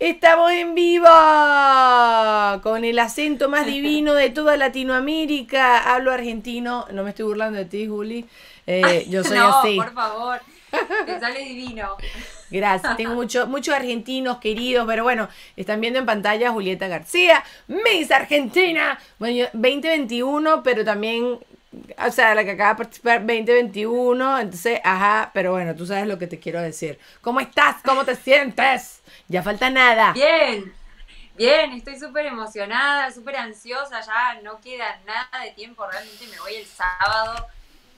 Estamos en vivo con el acento más divino de toda Latinoamérica. Hablo argentino, no me estoy burlando de ti, Juli. Yo soy así. No, por favor, te sale divino. Gracias, tengo muchos argentinos queridos, pero bueno, están viendo en pantalla Julieta García, Miss Argentina, bueno, 2021, pero también, o sea, la que acaba de participar 2021, entonces, ajá, pero bueno, tú sabes lo que te quiero decir. ¿Cómo estás? ¿Cómo te sientes? Ya falta nada. Bien, bien, estoy súper emocionada, súper ansiosa, ya no queda nada de tiempo, realmente me voy el sábado.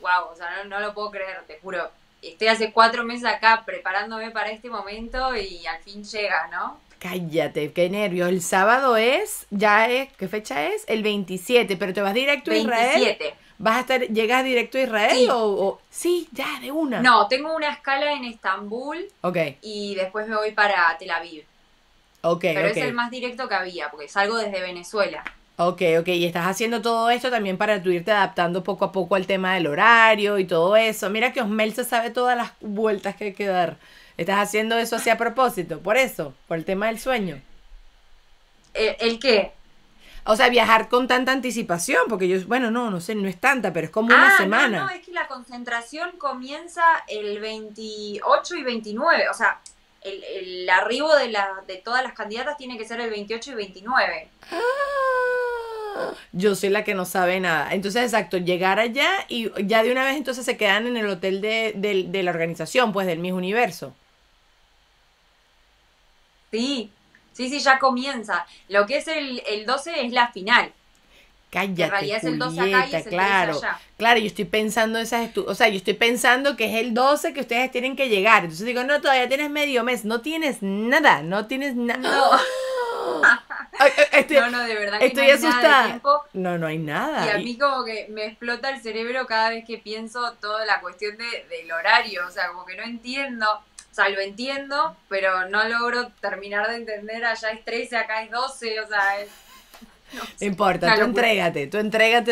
Wow, o sea, no lo puedo creer, te juro. Estoy hace 4 meses acá preparándome para este momento y al fin llega, ¿no? Cállate, qué nervios. El sábado es, ¿qué fecha es? El 27, pero te vas directo a Israel. 27. ¿Vas a estar, llegas directo a Israel? Sí. O sí, ya, de una. No, tengo una escala en Estambul. Ok. Y después me voy para Tel Aviv. Ok, pero es el más directo que había, porque salgo desde Venezuela. Ok, ok, y estás haciendo todo esto también para tú irte adaptando poco a poco al tema del horario y todo eso. Mira que Osmel se sabe todas las vueltas que hay que dar. ¿Estás haciendo eso así a propósito? ¿Por eso? ¿Por el tema del sueño? ¿El qué? O sea, viajar con tanta anticipación, porque yo, bueno, no sé, no es tanta, pero es como una semana. No, es que la concentración comienza el 28 y 29, o sea... El arribo de todas las candidatas tiene que ser el 28 y 29. Ah, yo soy la que no sabe nada. Entonces, exacto, llegar allá y ya de una vez entonces se quedan en el hotel de la organización, pues del Miss Universo. Sí, sí, sí, ya comienza. Lo que es el 12 es la final. Cállate, en realidad es el 12 acá y es el 13 allá. Claro, yo estoy pensando que es el 12 que ustedes tienen que llegar. Entonces digo, no, todavía tienes medio mes, no tienes nada, no. No, de verdad que estoy asustada. No hay nada. Y a mí como que me explota el cerebro cada vez que pienso toda la cuestión del horario, o sea, como que no entiendo. O sea, lo entiendo, pero no logro terminar de entender, allá es 13, acá es 12, o sea, es... No, sí, importa, tú entrégate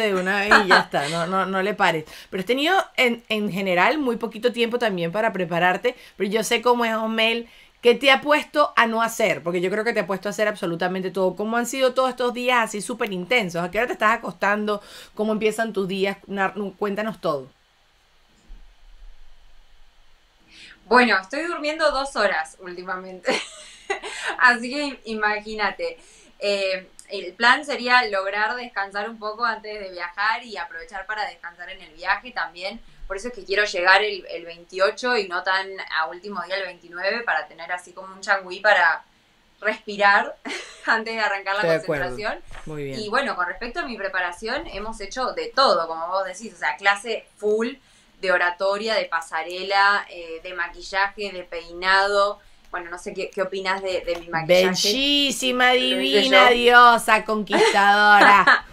de una vez y ya está, no le pares. Pero has tenido en general muy poquito tiempo también para prepararte, pero yo sé cómo es Osmel, que te ha puesto a no hacer, porque yo creo que te ha puesto a hacer absolutamente todo. ¿Cómo han sido todos estos días así súper intensos? ¿A qué hora te estás acostando? ¿Cómo empiezan tus días? Cuéntanos todo. Bueno, estoy durmiendo 2 horas últimamente, así que imagínate. El plan sería lograr descansar un poco antes de viajar y aprovechar para descansar en el viaje también. Por eso es que quiero llegar el 28 y no tan a último día el 29 para tener así como un changüí para respirar antes de arrancar la concentración. Muy bien. Y bueno, con respecto a mi preparación, hemos hecho de todo, como vos decís. O sea, clase full de oratoria, de pasarela, de maquillaje, de peinado... Bueno, no sé qué opinas de mi maquillaje. Bellísima, divina, diosa, conquistadora.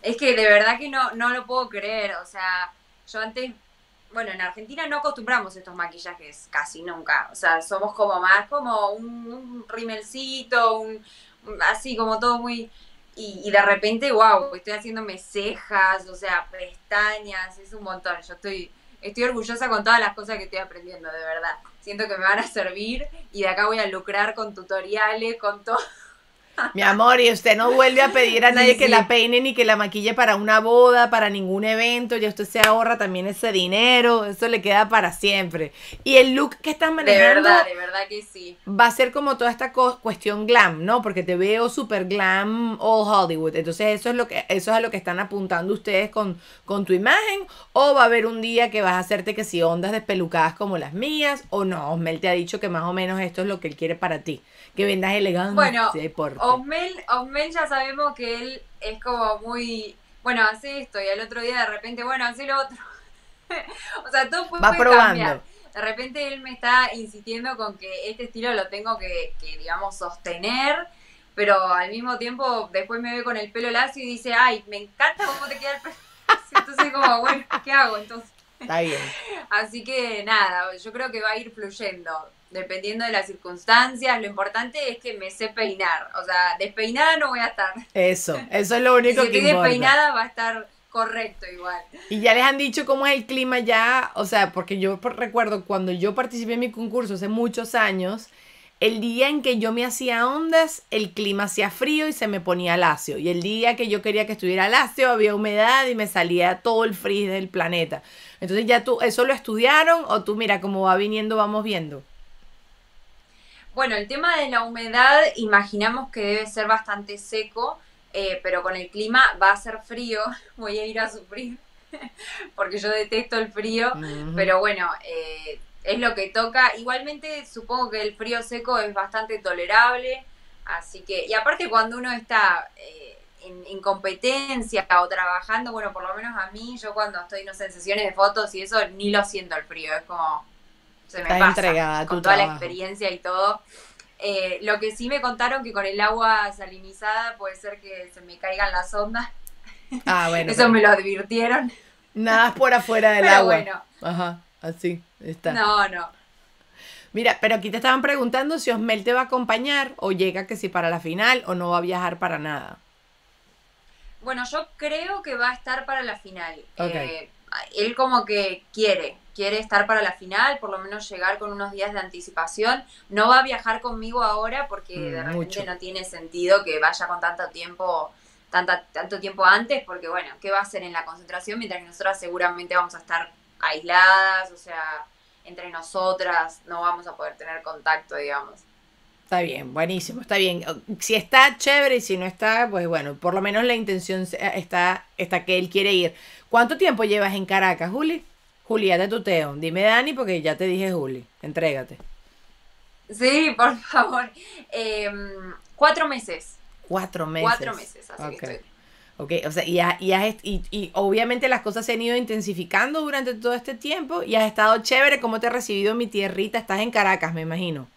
Es que de verdad que no lo puedo creer. O sea, yo antes... Bueno, en Argentina no acostumbramos estos maquillajes casi nunca. O sea, somos como más como un rimelcito, así como todo muy... Y de repente, wow, estoy haciéndome cejas, o sea, pestañas, es un montón. Yo estoy orgullosa con todas las cosas que estoy aprendiendo, de verdad. Siento que me van a servir y de acá voy a lucrar con tutoriales, con todo. Mi amor, y usted no vuelve a pedir a nadie que la peine ni que la maquille para una boda, para ningún evento. Ya usted se ahorra también ese dinero, eso le queda para siempre. Y el look que están manejando... de verdad que sí. Va a ser como toda esta cuestión glam, ¿no? Porque te veo súper glam all Hollywood. Entonces eso es a lo que están apuntando ustedes con tu imagen. O va a haber un día que vas a hacerte que si ondas despelucadas como las mías, o no. Osmel te ha dicho que más o menos esto es lo que él quiere para ti. Que vendas elegante, bueno, por... Osmel ya sabemos que él es como muy, bueno, hace esto y al otro día de repente, bueno, hace lo otro. O sea, todo puede cambiar. De repente él me está insistiendo con que este estilo lo tengo que digamos, sostener, pero al mismo tiempo después me ve con el pelo lacio y dice, ay, me encanta cómo te queda el pelo lacio. Entonces como, bueno, ¿qué hago entonces? Está bien. Así que nada, yo creo que va a ir fluyendo. Dependiendo de las circunstancias, lo importante es que me sé peinar. O sea, despeinada no voy a estar. Eso es lo único que importa. Si despeinada va a estar correcto igual. Y ya les han dicho cómo es el clima ya, o sea, porque yo recuerdo cuando yo participé en mi concurso hace muchos años, El día en que yo me hacía ondas, el clima hacía frío y se me ponía lacio. Y el día que yo quería que estuviera lacio, había humedad y me salía todo el frizz del planeta. Entonces ya tú, ¿eso lo estudiaron? O tú, mira, como va viniendo, vamos viendo. Bueno, el tema de la humedad, imaginamos que debe ser bastante seco, pero con el clima va a ser frío. Voy a ir a sufrir, porque yo detesto el frío, pero bueno... es lo que toca. Igualmente supongo que el frío seco es bastante tolerable, así que, y aparte cuando uno está en competencia o trabajando, bueno, por lo menos a mí, yo cuando estoy, no sé, en sesiones de fotos y eso, ni lo siento el frío, es como, se me pasa, entregada con toda la experiencia y todo. Lo que sí me contaron que con el agua salinizada puede ser que se me caigan las ondas. Ah, bueno. Eso me lo advirtieron. Nada por afuera del agua. Bueno. Ajá. Así está. No, no. Mira, pero aquí te estaban preguntando si Osmel te va a acompañar o llega que si para la final o no va a viajar para nada. Bueno, yo creo que va a estar para la final. Okay. Él como que quiere estar para la final, por lo menos llegar con unos días de anticipación. No va a viajar conmigo ahora porque de repente no tiene sentido que vaya con tanto tiempo... tanto tiempo antes, porque bueno, ¿qué va a hacer en la concentración? Mientras que nosotras seguramente vamos a estar aisladas, o sea, entre nosotras no vamos a poder tener contacto, digamos. Está bien, buenísimo, está bien. Si está, chévere, y si no está, pues bueno, por lo menos la intención está que él quiere ir. ¿Cuánto tiempo llevas en Caracas, Juli? Juli, ya te tuteo. Dime, Dani, porque ya te dije, Juli, entrégate. Sí, por favor. 4 meses. 4 meses. 4 meses, así que estoy. Ok, o sea, y obviamente las cosas se han ido intensificando durante todo este tiempo y has estado chévere. ¿Cómo te ha recibido mi tierrita? Estás en Caracas, me imagino.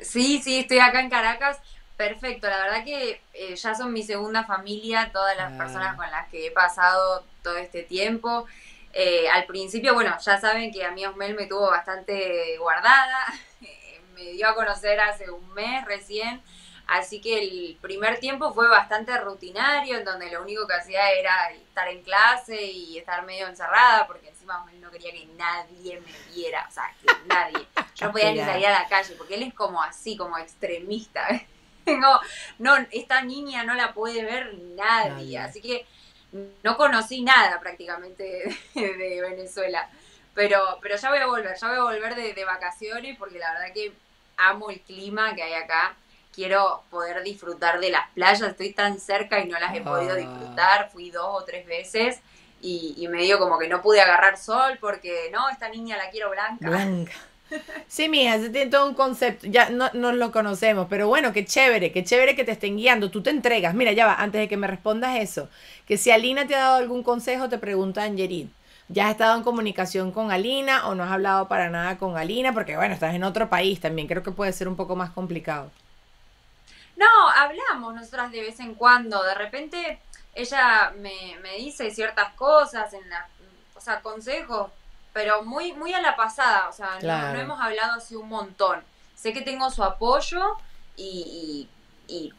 Sí, sí, estoy acá en Caracas. Perfecto, la verdad que ya son mi segunda familia, todas las personas con las que he pasado todo este tiempo. Al principio, bueno, ya saben que a mí Osmel me tuvo bastante guardada. Me dio a conocer hace un mes recién. Así que el primer tiempo fue bastante rutinario, en donde lo único que hacía era estar en clase y estar medio encerrada, porque encima él no quería que nadie me viera, o sea, que nadie. Yo no podía ni salir a la calle, porque él es como así, como extremista. No, esta niña no la puede ver nadie, así que no conocí nada prácticamente de Venezuela. Pero ya voy a volver de vacaciones, porque la verdad que amo el clima que hay acá. Quiero poder disfrutar de las playas, estoy tan cerca y no las he podido disfrutar, fui 2 o 3 veces y medio como que no pude agarrar sol porque no, esta niña la quiero blanca. Blanca. Sí, mija, ese tiene todo un concepto, ya no lo conocemos, pero bueno, qué chévere que te estén guiando, tú te entregas. Mira, ya va, antes de que me respondas eso, que si Alina te ha dado algún consejo, te pregunta Angerid. ¿Ya has estado en comunicación con Alina o no has hablado para nada con Alina? Porque bueno, estás en otro país también, creo que puede ser un poco más complicado. No, hablamos nosotras de vez en cuando, de repente ella me dice ciertas cosas, o sea, consejos, pero muy, muy a la pasada, o sea, claro. No hemos hablado así un montón. Sé que tengo su apoyo y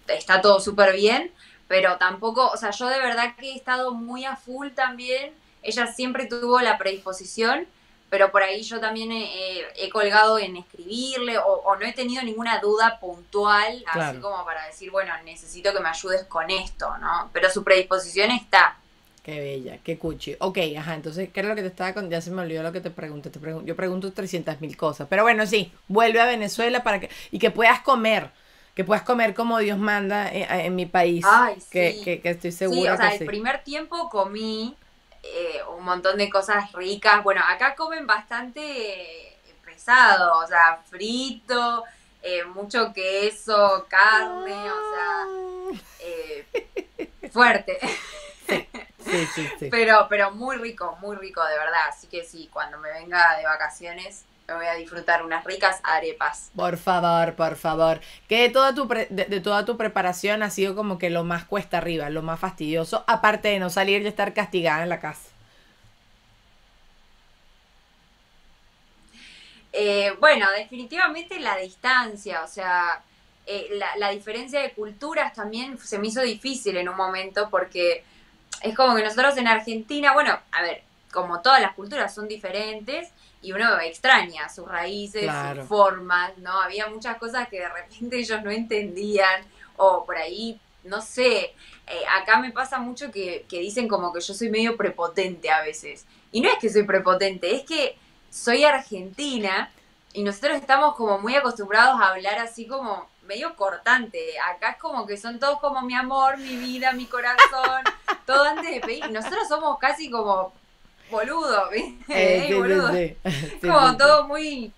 está todo súper bien, pero tampoco, o sea, yo de verdad que he estado muy a full también, ella siempre tuvo la predisposición, pero por ahí yo también he colgado en escribirle o no he tenido ninguna duda puntual, claro. Así como para decir, bueno, necesito que me ayudes con esto, ¿no? Pero su predisposición está. Qué bella, qué cuchi. Ok, ajá, entonces, ¿qué era lo que te estaba con? Ya se me olvidó lo que te pregunté. Yo pregunto 300.000 cosas, pero bueno, sí, vuelve a Venezuela para que puedas comer. Que puedas comer como Dios manda en mi país. Ay, sí. Que estoy segura. Sí, o sea, que el primer tiempo comí un montón de cosas ricas. Bueno, acá comen bastante pesado, o sea, frito, mucho queso, carne, o sea, fuerte. Sí, sí, sí. Pero muy rico, de verdad. Así que sí, cuando me venga de vacaciones, me voy a disfrutar unas ricas arepas. Por favor, por favor. Que de toda tu preparación ha sido como que lo más cuesta arriba, lo más fastidioso, aparte de no salir y estar castigada en la casa. Bueno, definitivamente la distancia, o sea, la diferencia de culturas también se me hizo difícil en un momento porque es como que nosotros en Argentina, bueno, a ver, como todas las culturas son diferentes, y uno extraña sus raíces, claro, sus formas, ¿no? Había muchas cosas que de repente ellos no entendían, o por ahí, no sé, acá me pasa mucho que dicen como que yo soy medio prepotente a veces, y no es que soy prepotente, es que soy argentina y nosotros estamos como muy acostumbrados a hablar así como medio cortante. Acá es como que son todos como mi amor, mi vida, mi corazón, todo antes de pedir. Nosotros somos casi como boludo, ¿viste? Como todo muy...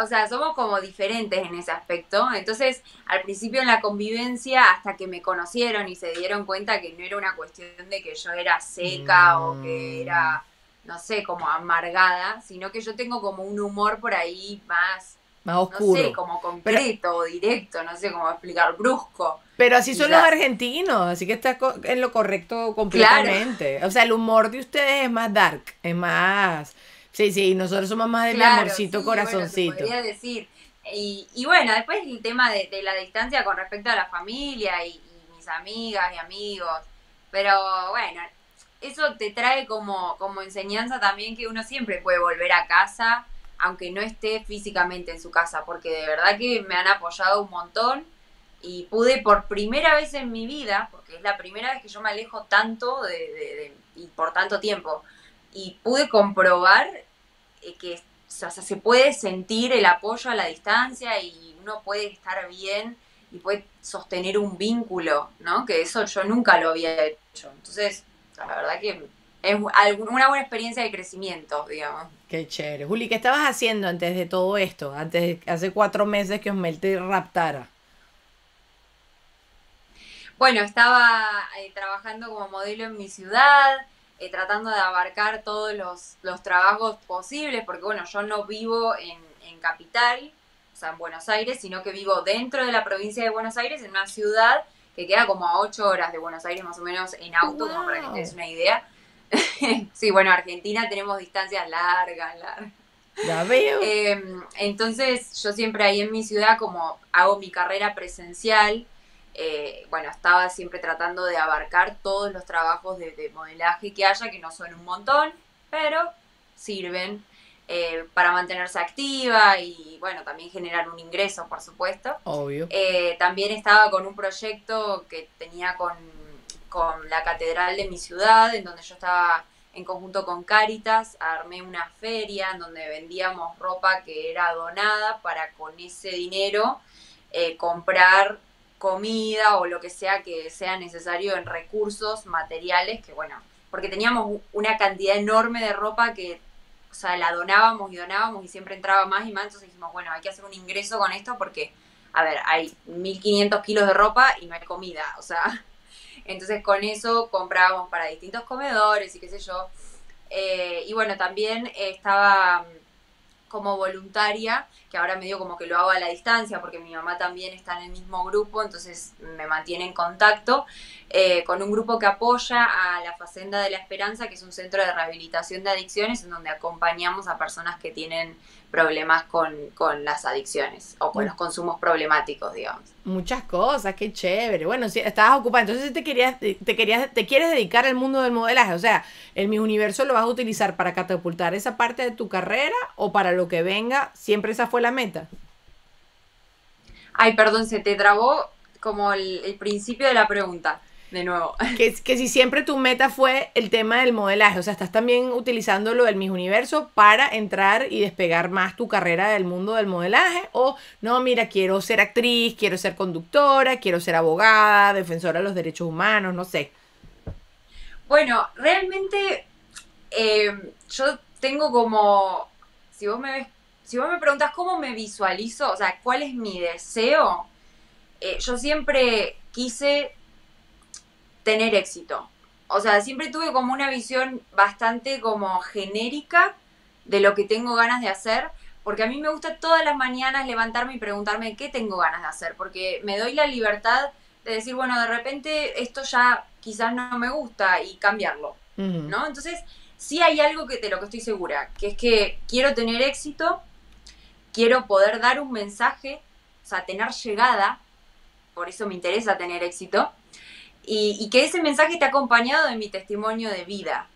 O sea, somos como diferentes en ese aspecto. Entonces, al principio en la convivencia, hasta que me conocieron y se dieron cuenta que no era una cuestión de que yo era seca o que era, no sé, como amargada, sino que yo tengo como un humor por ahí más oscuro. No sé, como concreto o directo, no sé cómo explicar, brusco. Pero así son los argentinos, así que estás en lo correcto completamente. Claro. O sea, el humor de ustedes es más dark, es más... Sí, sí, nosotros somos más del amorcito, corazoncito. Bueno, podría decir. Y bueno, después el tema de la distancia con respecto a la familia y mis amigas y amigos. Pero bueno, eso te trae como enseñanza también que uno siempre puede volver a casa, aunque no esté físicamente en su casa, porque de verdad que me han apoyado un montón y pude por primera vez en mi vida, porque es la primera vez que yo me alejo tanto y por tanto tiempo, y pude comprobar que, o sea, se puede sentir el apoyo a la distancia y uno puede estar bien y puede sostener un vínculo, ¿no? Que eso yo nunca lo había hecho. Entonces, la verdad que es una buena experiencia de crecimiento, digamos. Qué chévere. Juli, ¿qué estabas haciendo antes de todo esto? Hace 4 meses que Osmel te raptara. Bueno, estaba trabajando como modelo en mi ciudad, tratando de abarcar todos los trabajos posibles, porque bueno, yo no vivo en Capital, o sea, en Buenos Aires, sino que vivo dentro de la provincia de Buenos Aires, en una ciudad que queda como a 8 horas de Buenos Aires, más o menos, en auto, como para que te des una idea. Sí, bueno, Argentina tenemos distancias largas. Ya veo. Entonces, yo siempre ahí en mi ciudad, como hago mi carrera presencial, bueno, estaba siempre tratando de abarcar todos los trabajos de modelaje que haya, que no son un montón, pero sirven para mantenerse activa y, bueno, también generar un ingreso, por supuesto. Obvio. También estaba con un proyecto que tenía con la catedral de mi ciudad, en donde yo estaba en conjunto con Cáritas, armé una feria en donde vendíamos ropa que era donada para con ese dinero comprar comida o lo que sea necesario en recursos, materiales, que bueno, porque teníamos una cantidad enorme de ropa que, o sea, la donábamos y siempre entraba más y más, entonces dijimos, bueno, hay que hacer un ingreso con esto porque, a ver, hay 1.500 kilos de ropa y no hay comida, o sea, entonces con eso comprábamos para distintos comedores y qué sé yo, y bueno, también estaba como voluntaria, que ahora medio como que lo hago a la distancia, porque mi mamá también está en el mismo grupo, entonces me mantiene en contacto, con un grupo que apoya a la Hacienda de la Esperanza, que es un centro de rehabilitación de adicciones, en donde acompañamos a personas que tienen problemas con las adicciones, o con los consumos problemáticos, digamos. Muchas cosas, qué chévere. Bueno, si estabas ocupada, entonces te quieres dedicar al mundo del modelaje, o sea, el Miss Universo lo vas a utilizar para catapultar esa parte de tu carrera o para lo que venga, siempre esa fue la meta. Ay, perdón, se te trabó como el principio de la pregunta. De nuevo. Que si siempre tu meta fue el tema del modelaje, o sea, estás también utilizando lo del Miss Universo para entrar y despegar más tu carrera del mundo del modelaje, o no, mira, quiero ser actriz, quiero ser conductora, quiero ser abogada, defensora de los derechos humanos, no sé. Bueno, realmente yo tengo como, si vos me preguntas cómo me visualizo, o sea, cuál es mi deseo, yo siempre quise tener éxito, o sea, siempre tuve como una visión bastante como genérica de lo que tengo ganas de hacer, porque a mí me gusta todas las mañanas levantarme y preguntarme qué tengo ganas de hacer, porque me doy la libertad de decir, bueno, de repente esto ya quizás no me gusta y cambiarlo, ¿no? Entonces, sí hay algo de lo que estoy segura, que es que quiero tener éxito, quiero poder dar un mensaje, o sea, tener llegada, por eso me interesa tener éxito, y que ese mensaje esté acompañado de mi testimonio de vida.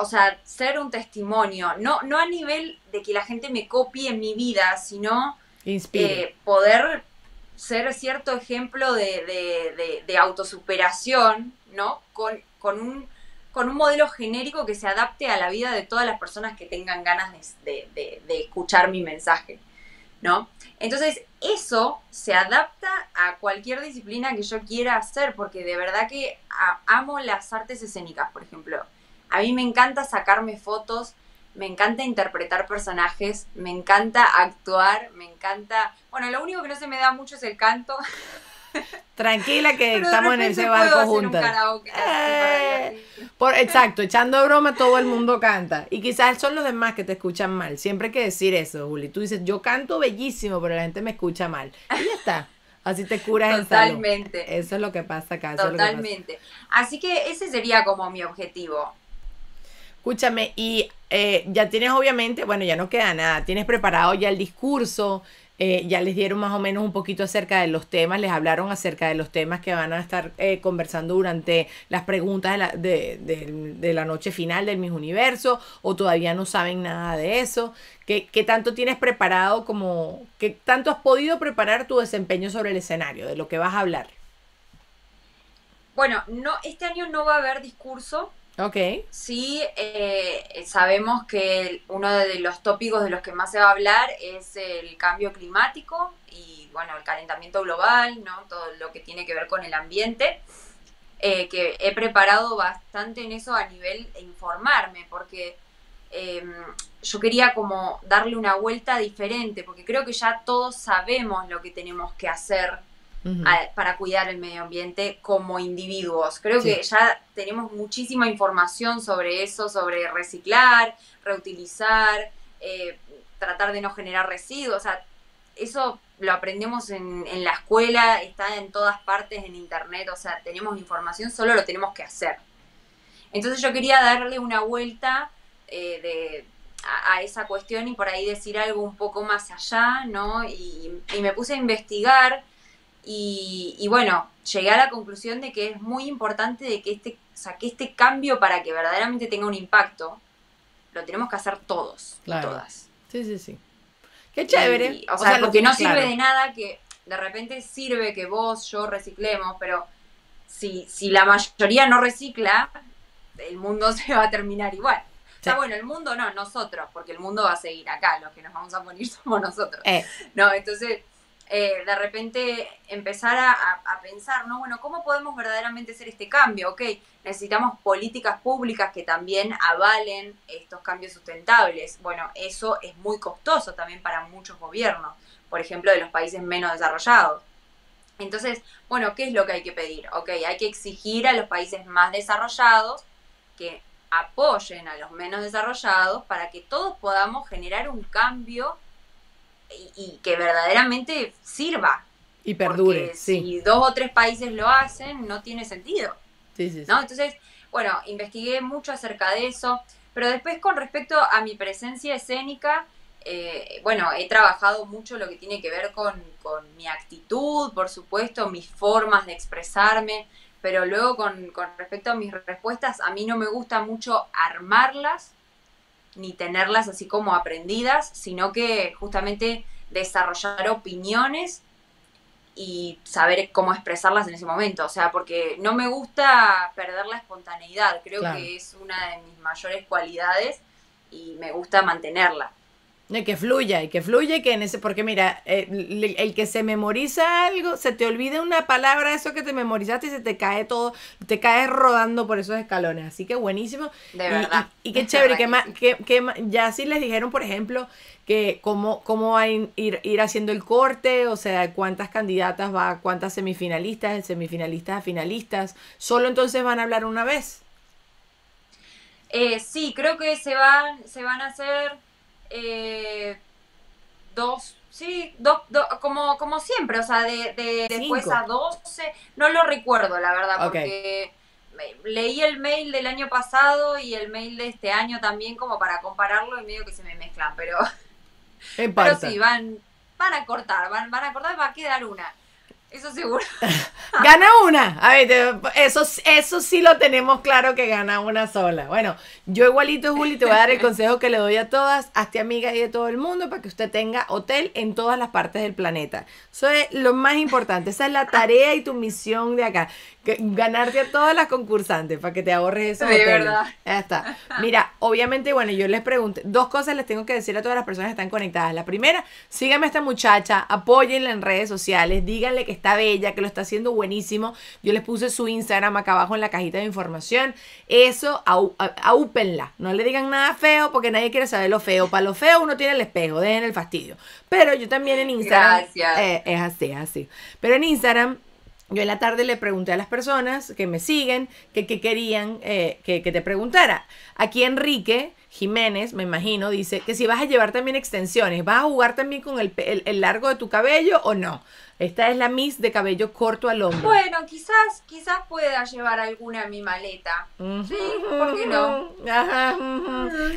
o sea, ser un testimonio, no a nivel de que la gente me copie en mi vida, sino poder ser cierto ejemplo de autosuperación, ¿no? Con un modelo genérico que se adapte a la vida de todas las personas que tengan ganas de escuchar mi mensaje, ¿no? Entonces, eso se adapta a cualquier disciplina que yo quiera hacer, porque de verdad que amo las artes escénicas, por ejemplo. A mí me encanta sacarme fotos, me encanta interpretar personajes, me encanta actuar, me encanta... Bueno, lo único que no se me da mucho es el canto. Tranquila que estamos en ese barco juntos. Exacto, echando broma todo el mundo canta. Y quizás son los demás que te escuchan mal. Siempre hay que decir eso, Juli. Tú dices, yo canto bellísimo, pero la gente me escucha mal. Y ya está. Así te curas. Totalmente. El salón. Eso es lo que pasa acá. Totalmente. Que pasa. Así que ese sería como mi objetivo. Escúchame, y ya tienes obviamente, bueno, ya no queda nada, tienes preparado ya el discurso, ya les dieron más o menos un poquito acerca de los temas, les hablaron acerca de los temas que van a estar conversando durante las preguntas de la noche final del Miss Universo, o todavía no saben nada de eso. ¿Qué tanto tienes preparado, como qué tanto has podido preparar tu desempeño sobre el escenario, de lo que vas a hablar? Bueno, no, este año no va a haber discurso. Okay. Sí, sabemos que uno de los tópicos de los que más se va a hablar es el cambio climático y, bueno, el calentamiento global, ¿no? Todo lo que tiene que ver con el ambiente, que he preparado bastante en eso a nivel de informarme, porque yo quería como darle una vuelta diferente, porque creo que ya todos sabemos lo que tenemos que hacer para cuidar el medio ambiente como individuos. Creo que ya tenemos muchísima información sobre eso, sobre reciclar, reutilizar, tratar de no generar residuos. O sea, eso lo aprendemos en la escuela, está en todas partes, en internet. O sea, tenemos información, solo lo tenemos que hacer. Entonces yo quería darle una vuelta a esa cuestión y por ahí decir algo un poco más allá, ¿no? Y me puse a investigar. Y bueno, llegué a la conclusión de que es muy importante de que este cambio, para que verdaderamente tenga un impacto, lo tenemos que hacer todos, claro, y todas. Sí, sí, sí. Qué chévere. O sea, porque no sirve de nada que de repente sirve que vos, yo reciclemos, pero si la mayoría no recicla, el mundo se va a terminar igual. Sí. O sea, bueno, el mundo no, nosotros, porque el mundo va a seguir acá, los que nos vamos a morir somos nosotros. No, entonces... de repente empezar a pensar, ¿no? Bueno, ¿cómo podemos verdaderamente hacer este cambio? Ok, necesitamos políticas públicas que también avalen estos cambios sustentables. Bueno, eso es muy costoso también para muchos gobiernos, por ejemplo, de los países menos desarrollados. Entonces, bueno, ¿qué es lo que hay que pedir? Ok, hay que exigir a los países más desarrollados que apoyen a los menos desarrollados para que todos podamos generar un cambio y que verdaderamente sirva y perdure. Porque si dos o tres países lo hacen, no tiene sentido. ¿No? Entonces, bueno, investigué mucho acerca de eso, pero después con respecto a mi presencia escénica, bueno, he trabajado mucho lo que tiene que ver con mi actitud, por supuesto, mis formas de expresarme, pero luego con respecto a mis respuestas, a mí no me gusta mucho armarlas, ni tenerlas así como aprendidas, sino que justamente desarrollar opiniones y saber cómo expresarlas en ese momento. O sea, porque no me gusta perder la espontaneidad, creo que es una de mis mayores cualidades y me gusta mantenerla. Y que fluya, que en ese, porque mira, el que se memoriza algo, se te olvida una palabra, eso que te memorizaste, y se te cae todo, te caes rodando por esos escalones, así que buenísimo. De verdad. Y qué chévere, que ya sí les dijeron, por ejemplo, que cómo va a ir haciendo el corte, o sea, cuántas candidatas va, cuántas semifinalistas a finalistas, solo entonces van a hablar una vez. Sí, creo que se van a hacer... dos, como siempre, o sea, después a 12, no lo recuerdo, la verdad, porque leí el mail del año pasado y el mail de este año también, como para compararlo, y medio que se me mezclan, pero sí, van a cortar, va a quedar una. Eso seguro. Gana una. A ver, eso sí lo tenemos claro, que gana una sola. Bueno, yo igualito, Juli, te voy a dar el consejo que le doy a todas. Hazte amiga y de todo el mundo para que usted tenga hotel en todas las partes del planeta. Eso es lo más importante. Esa es la tarea y tu misión de acá. Ganarte a todas las concursantes para que te ahorres esos hoteles. De verdad. Ya está. Mira, obviamente, bueno, yo les pregunté. Dos cosas les tengo que decir a todas las personas que están conectadas. La primera, síganme a esta muchacha, apóyenla en redes sociales, díganle que está bella, que lo está haciendo buenísimo. Yo les puse su Instagram acá abajo en la cajita de información. Eso, aúpenla. No le digan nada feo porque nadie quiere saber lo feo. Para lo feo uno tiene el espejo, dejen el fastidio. Pero yo también en Instagram... Gracias. Es así, es así. Pero en Instagram... Yo en la tarde le pregunté a las personas que me siguen que querían que te preguntara. Aquí Enrique Jiménez, me imagino, dice que si vas a llevar también extensiones, ¿vas a jugar también con el largo de tu cabello o no? Esta es la Miss de cabello corto al hombro. Bueno, quizás pueda llevar alguna en mi maleta. Sí, ¿por qué no? Ajá.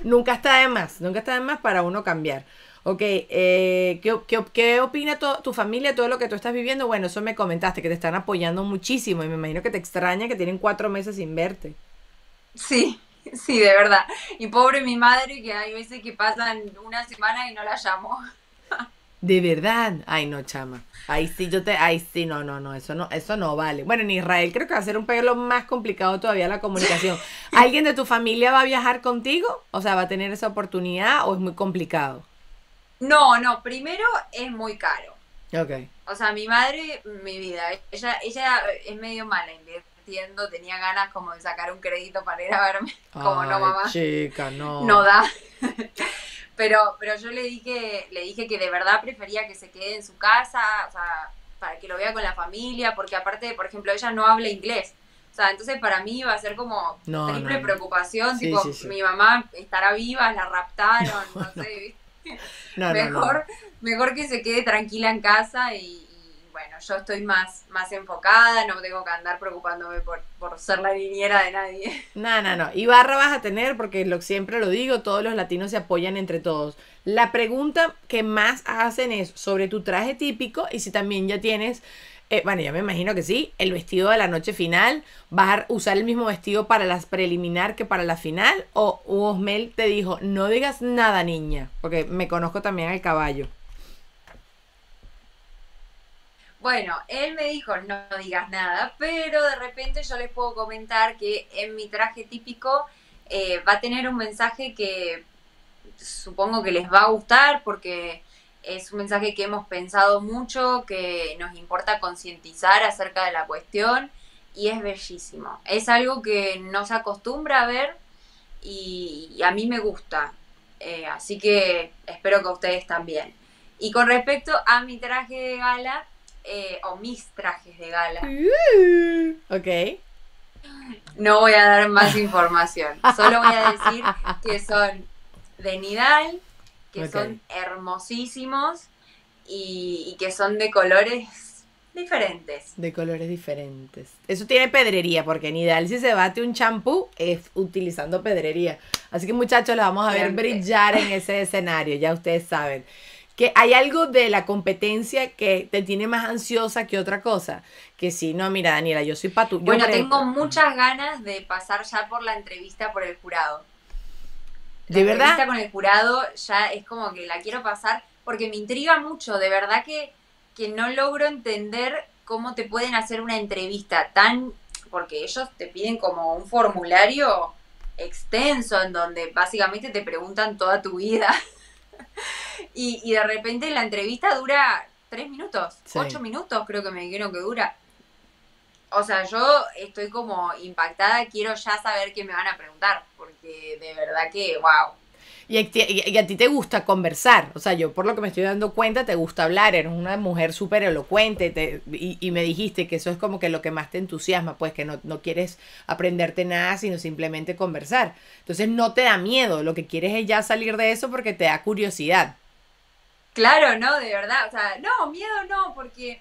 Nunca está de más, nunca está de más para uno cambiar. Ok, ¿qué opina tu familia de todo lo que tú estás viviendo? Bueno, eso me comentaste, que te están apoyando muchísimo y me imagino que te extraña que tienen 4 meses sin verte. Sí, sí, de verdad. Y pobre mi madre, que hay veces que pasan una semana y no la llamo. ¿De verdad? Ay, no, chama. Ahí sí, no, eso no vale. Bueno, en Israel creo que va a ser un pelo más complicado todavía la comunicación. ¿Alguien de tu familia va a viajar contigo? O sea, ¿va a tener esa oportunidad o es muy complicado? No, primero es muy caro. Okay. O sea, mi madre, mi vida, ella es medio mala invirtiendo, tenía ganas como de sacar un crédito para ir a verme. Como no, mamá. Chica, no. No da. Pero yo le dije que de verdad prefería que se quede en su casa, o sea, para que lo vea con la familia, porque aparte, por ejemplo, ella no habla inglés. O sea, entonces para mí va a ser como triple preocupación, sí, tipo, sí. Mi mamá estará viva, la raptaron, no sé, ¿viste? Mejor que se quede tranquila en casa y bueno, yo estoy más enfocada, no tengo que andar preocupándome por ser la niñera de nadie. No, y barra vas a tener porque siempre lo digo, todos los latinos se apoyan entre todos. La pregunta que más hacen es sobre tu traje típico y si también ya tienes... bueno, yo me imagino que sí, el vestido de la noche final, ¿vas a usar el mismo vestido para las preliminar que para la final? ¿O Osmel te dijo, no digas nada, niña? Porque me conozco también al caballo. Bueno, él me dijo, no digas nada, pero de repente yo les puedo comentar que en mi traje típico va a tener un mensaje que supongo que les va a gustar porque... Es un mensaje que hemos pensado mucho, que nos importa concientizar acerca de la cuestión y es bellísimo. Es algo que no se acostumbra a ver y a mí me gusta. Así que espero que a ustedes también. Y con respecto a mi traje de gala, o mis trajes de gala. Ok. No voy a dar más información. Solo voy a decir que son de Nidal, que son hermosísimos y que son de colores diferentes. De colores diferentes. Eso tiene pedrería, porque Nidal si se bate un champú es utilizando pedrería. Así que muchachos, los vamos a ver brillar en ese escenario, ya ustedes saben. Que hay algo de la competencia que te tiene más ansiosa que otra cosa. Que sí, no, mira, Daniela, yo soy patu. Bueno, tengo muchas ganas de pasar ya por la entrevista por el jurado. ¿De verdad? La entrevista con el jurado ya es como que la quiero pasar porque me intriga mucho. De verdad que no logro entender cómo te pueden hacer una entrevista tan... Porque ellos te piden como un formulario extenso en donde básicamente te preguntan toda tu vida. Y de repente la entrevista dura 3 minutos, sí. 8 minutos creo que me dijeron que dura. O sea, yo estoy como impactada, quiero ya saber qué me van a preguntar, porque de verdad que, wow. Y a ti te gusta conversar, o sea, yo por lo que me estoy dando cuenta te gusta hablar, eres una mujer súper elocuente y me dijiste que eso es como que lo que más te entusiasma, pues que no quieres aprenderte nada, sino simplemente conversar. Entonces no te da miedo, lo que quieres es ya salir de eso porque te da curiosidad. Claro, no, de verdad, o sea, no, miedo no, porque...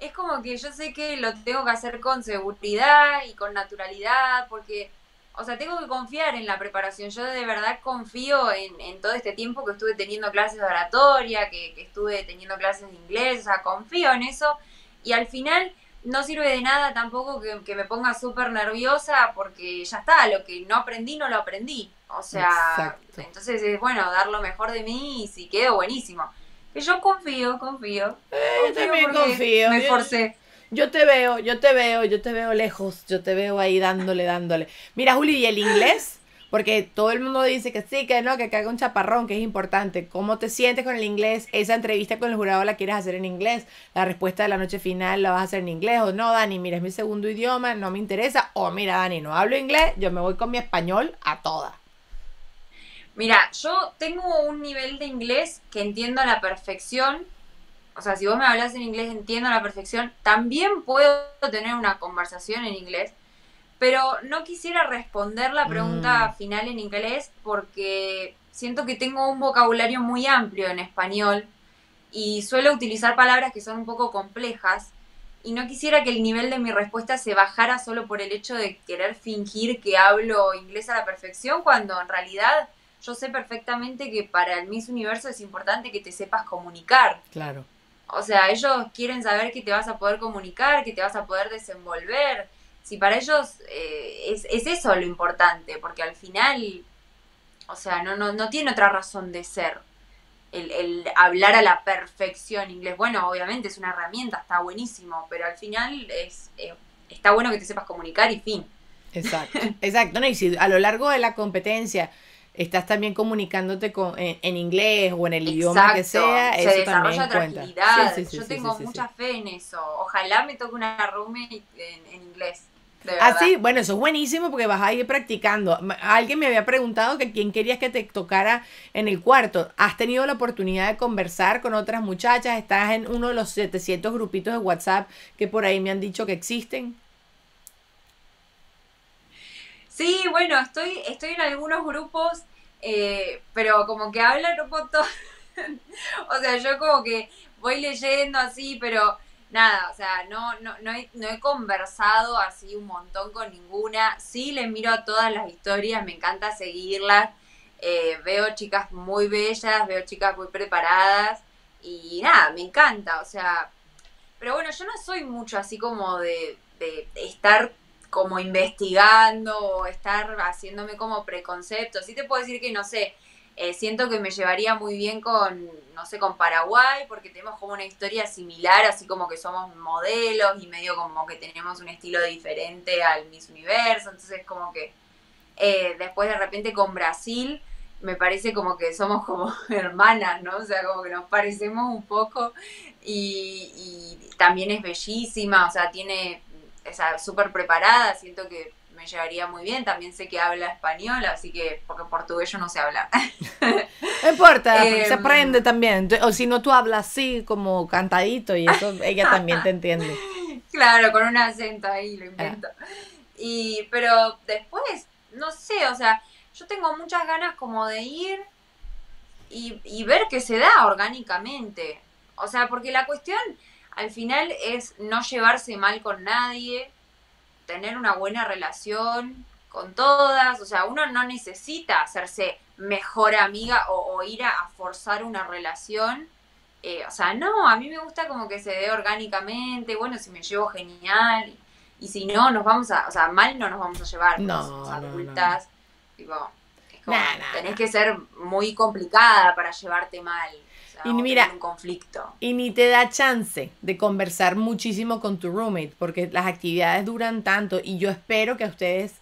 Es como que yo sé que lo tengo que hacer con seguridad y con naturalidad, porque, o sea, tengo que confiar en la preparación. Yo de verdad confío en todo este tiempo que estuve teniendo clases de oratoria, que estuve teniendo clases de inglés, o sea, confío en eso y al final no sirve de nada tampoco que me ponga súper nerviosa, porque ya está, lo que no aprendí no lo aprendí, o sea, exacto. Entonces es bueno dar lo mejor de mí y si quedo buenísimo. Que yo confío, me esforcé. Yo te veo lejos, yo te veo ahí dándole. Mira, Juli, ¿y el inglés? Porque todo el mundo dice que sí, que no, que haga un chaparrón, que es importante. ¿Cómo te sientes con el inglés? ¿Esa entrevista con el jurado la quieres hacer en inglés? ¿La respuesta de la noche final la vas a hacer en inglés? O no, Dani, mira, es mi segundo idioma, no me interesa. O mira, Dani, no hablo inglés, yo me voy con mi español a toda. Mira, yo tengo un nivel de inglés que entiendo a la perfección. O sea, si vos me hablas en inglés, entiendo a la perfección. También puedo tener una conversación en inglés. Pero no quisiera responder la pregunta final en inglés porque siento que tengo un vocabulario muy amplio en español y suelo utilizar palabras que son un poco complejas y no quisiera que el nivel de mi respuesta se bajara solo por el hecho de querer fingir que hablo inglés a la perfección cuando en realidad yo sé perfectamente que para el Miss Universo es importante que te sepas comunicar. Claro. O sea, ellos quieren saber que te vas a poder comunicar, que te vas a poder desenvolver. Si para ellos es eso lo importante, porque al final, o sea, no tiene otra razón de ser el hablar a la perfección inglés. Bueno, obviamente es una herramienta, está buenísimo, pero al final está bueno que te sepas comunicar y fin. Exacto, exacto. No, y si a lo largo de la competencia estás también comunicándote en inglés o en el idioma que sea, se desarrolla tranquilidad. Sí, sí, yo tengo mucha fe en eso. Ojalá me toque una roommate en inglés. Ah, sí, bueno, eso es buenísimo porque vas a ir practicando. Alguien me había preguntado que quién querías que te tocara en el cuarto. ¿Has tenido la oportunidad de conversar con otras muchachas? ¿Estás en uno de los 700 grupitos de WhatsApp que por ahí me han dicho que existen? Sí, bueno, estoy en algunos grupos, pero como que hablan un montón. O sea, yo como que voy leyendo así, pero... Nada, o sea, no he conversado así un montón con ninguna. Sí, les miro a todas las historias, me encanta seguirlas. Veo chicas muy bellas, veo chicas muy preparadas. Y nada, me encanta, o sea... Pero bueno, yo no soy mucho así como de estar como investigando o estar haciéndome como preconceptos. Sí te puedo decir que, no sé... siento que me llevaría muy bien con, no sé, con Paraguay, porque tenemos como una historia similar, así como que somos modelos y medio como que tenemos un estilo diferente al Miss Universo, entonces como que después de repente con Brasil me parece como que somos como hermanas, ¿no? O sea, como que nos parecemos un poco y también es bellísima, o sea, tiene, o sea, súper preparada, siento que me llevaría muy bien. También sé que habla español, así que, porque portugués yo no sé hablar. No importa, se aprende también. O si no, tú hablas así como cantadito y eso ella también te entiende. Claro, con un acento ahí lo invento. Y, pero después, no sé, o sea, yo tengo muchas ganas como de ir y ver qué se da orgánicamente. O sea, porque la cuestión al final es no llevarse mal con nadie, tener una buena relación con todas, o sea, uno no necesita hacerse mejor amiga o ir a forzar una relación, o sea, no, a mí me gusta como que se dé orgánicamente, bueno, si me llevo genial, y si no, nos vamos a, o sea, mal no nos vamos a llevar, no, adultas, no. Tipo, es como, tenés que ser muy complicada para llevarte mal. Y mira, un conflicto. Y ni te da chance de conversar muchísimo con tu roommate, porque las actividades duran tanto y yo espero que a ustedes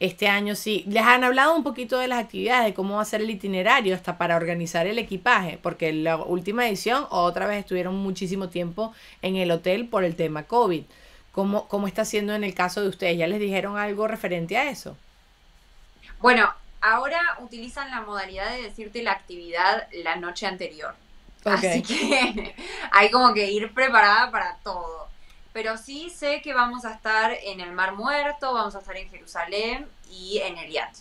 este año sí, les han hablado un poquito de las actividades, de cómo va a ser el itinerario hasta para organizar el equipaje, porque en la última edición otra vez estuvieron muchísimo tiempo en el hotel por el tema COVID. ¿Cómo está siendo en el caso de ustedes? ¿Ya les dijeron algo referente a eso? Bueno, ahora utilizan la modalidad de decirte la actividad la noche anterior. Okay. Así que hay como que ir preparada para todo. Pero sí sé que vamos a estar en el Mar Muerto, vamos a estar en Jerusalén y en Eliat.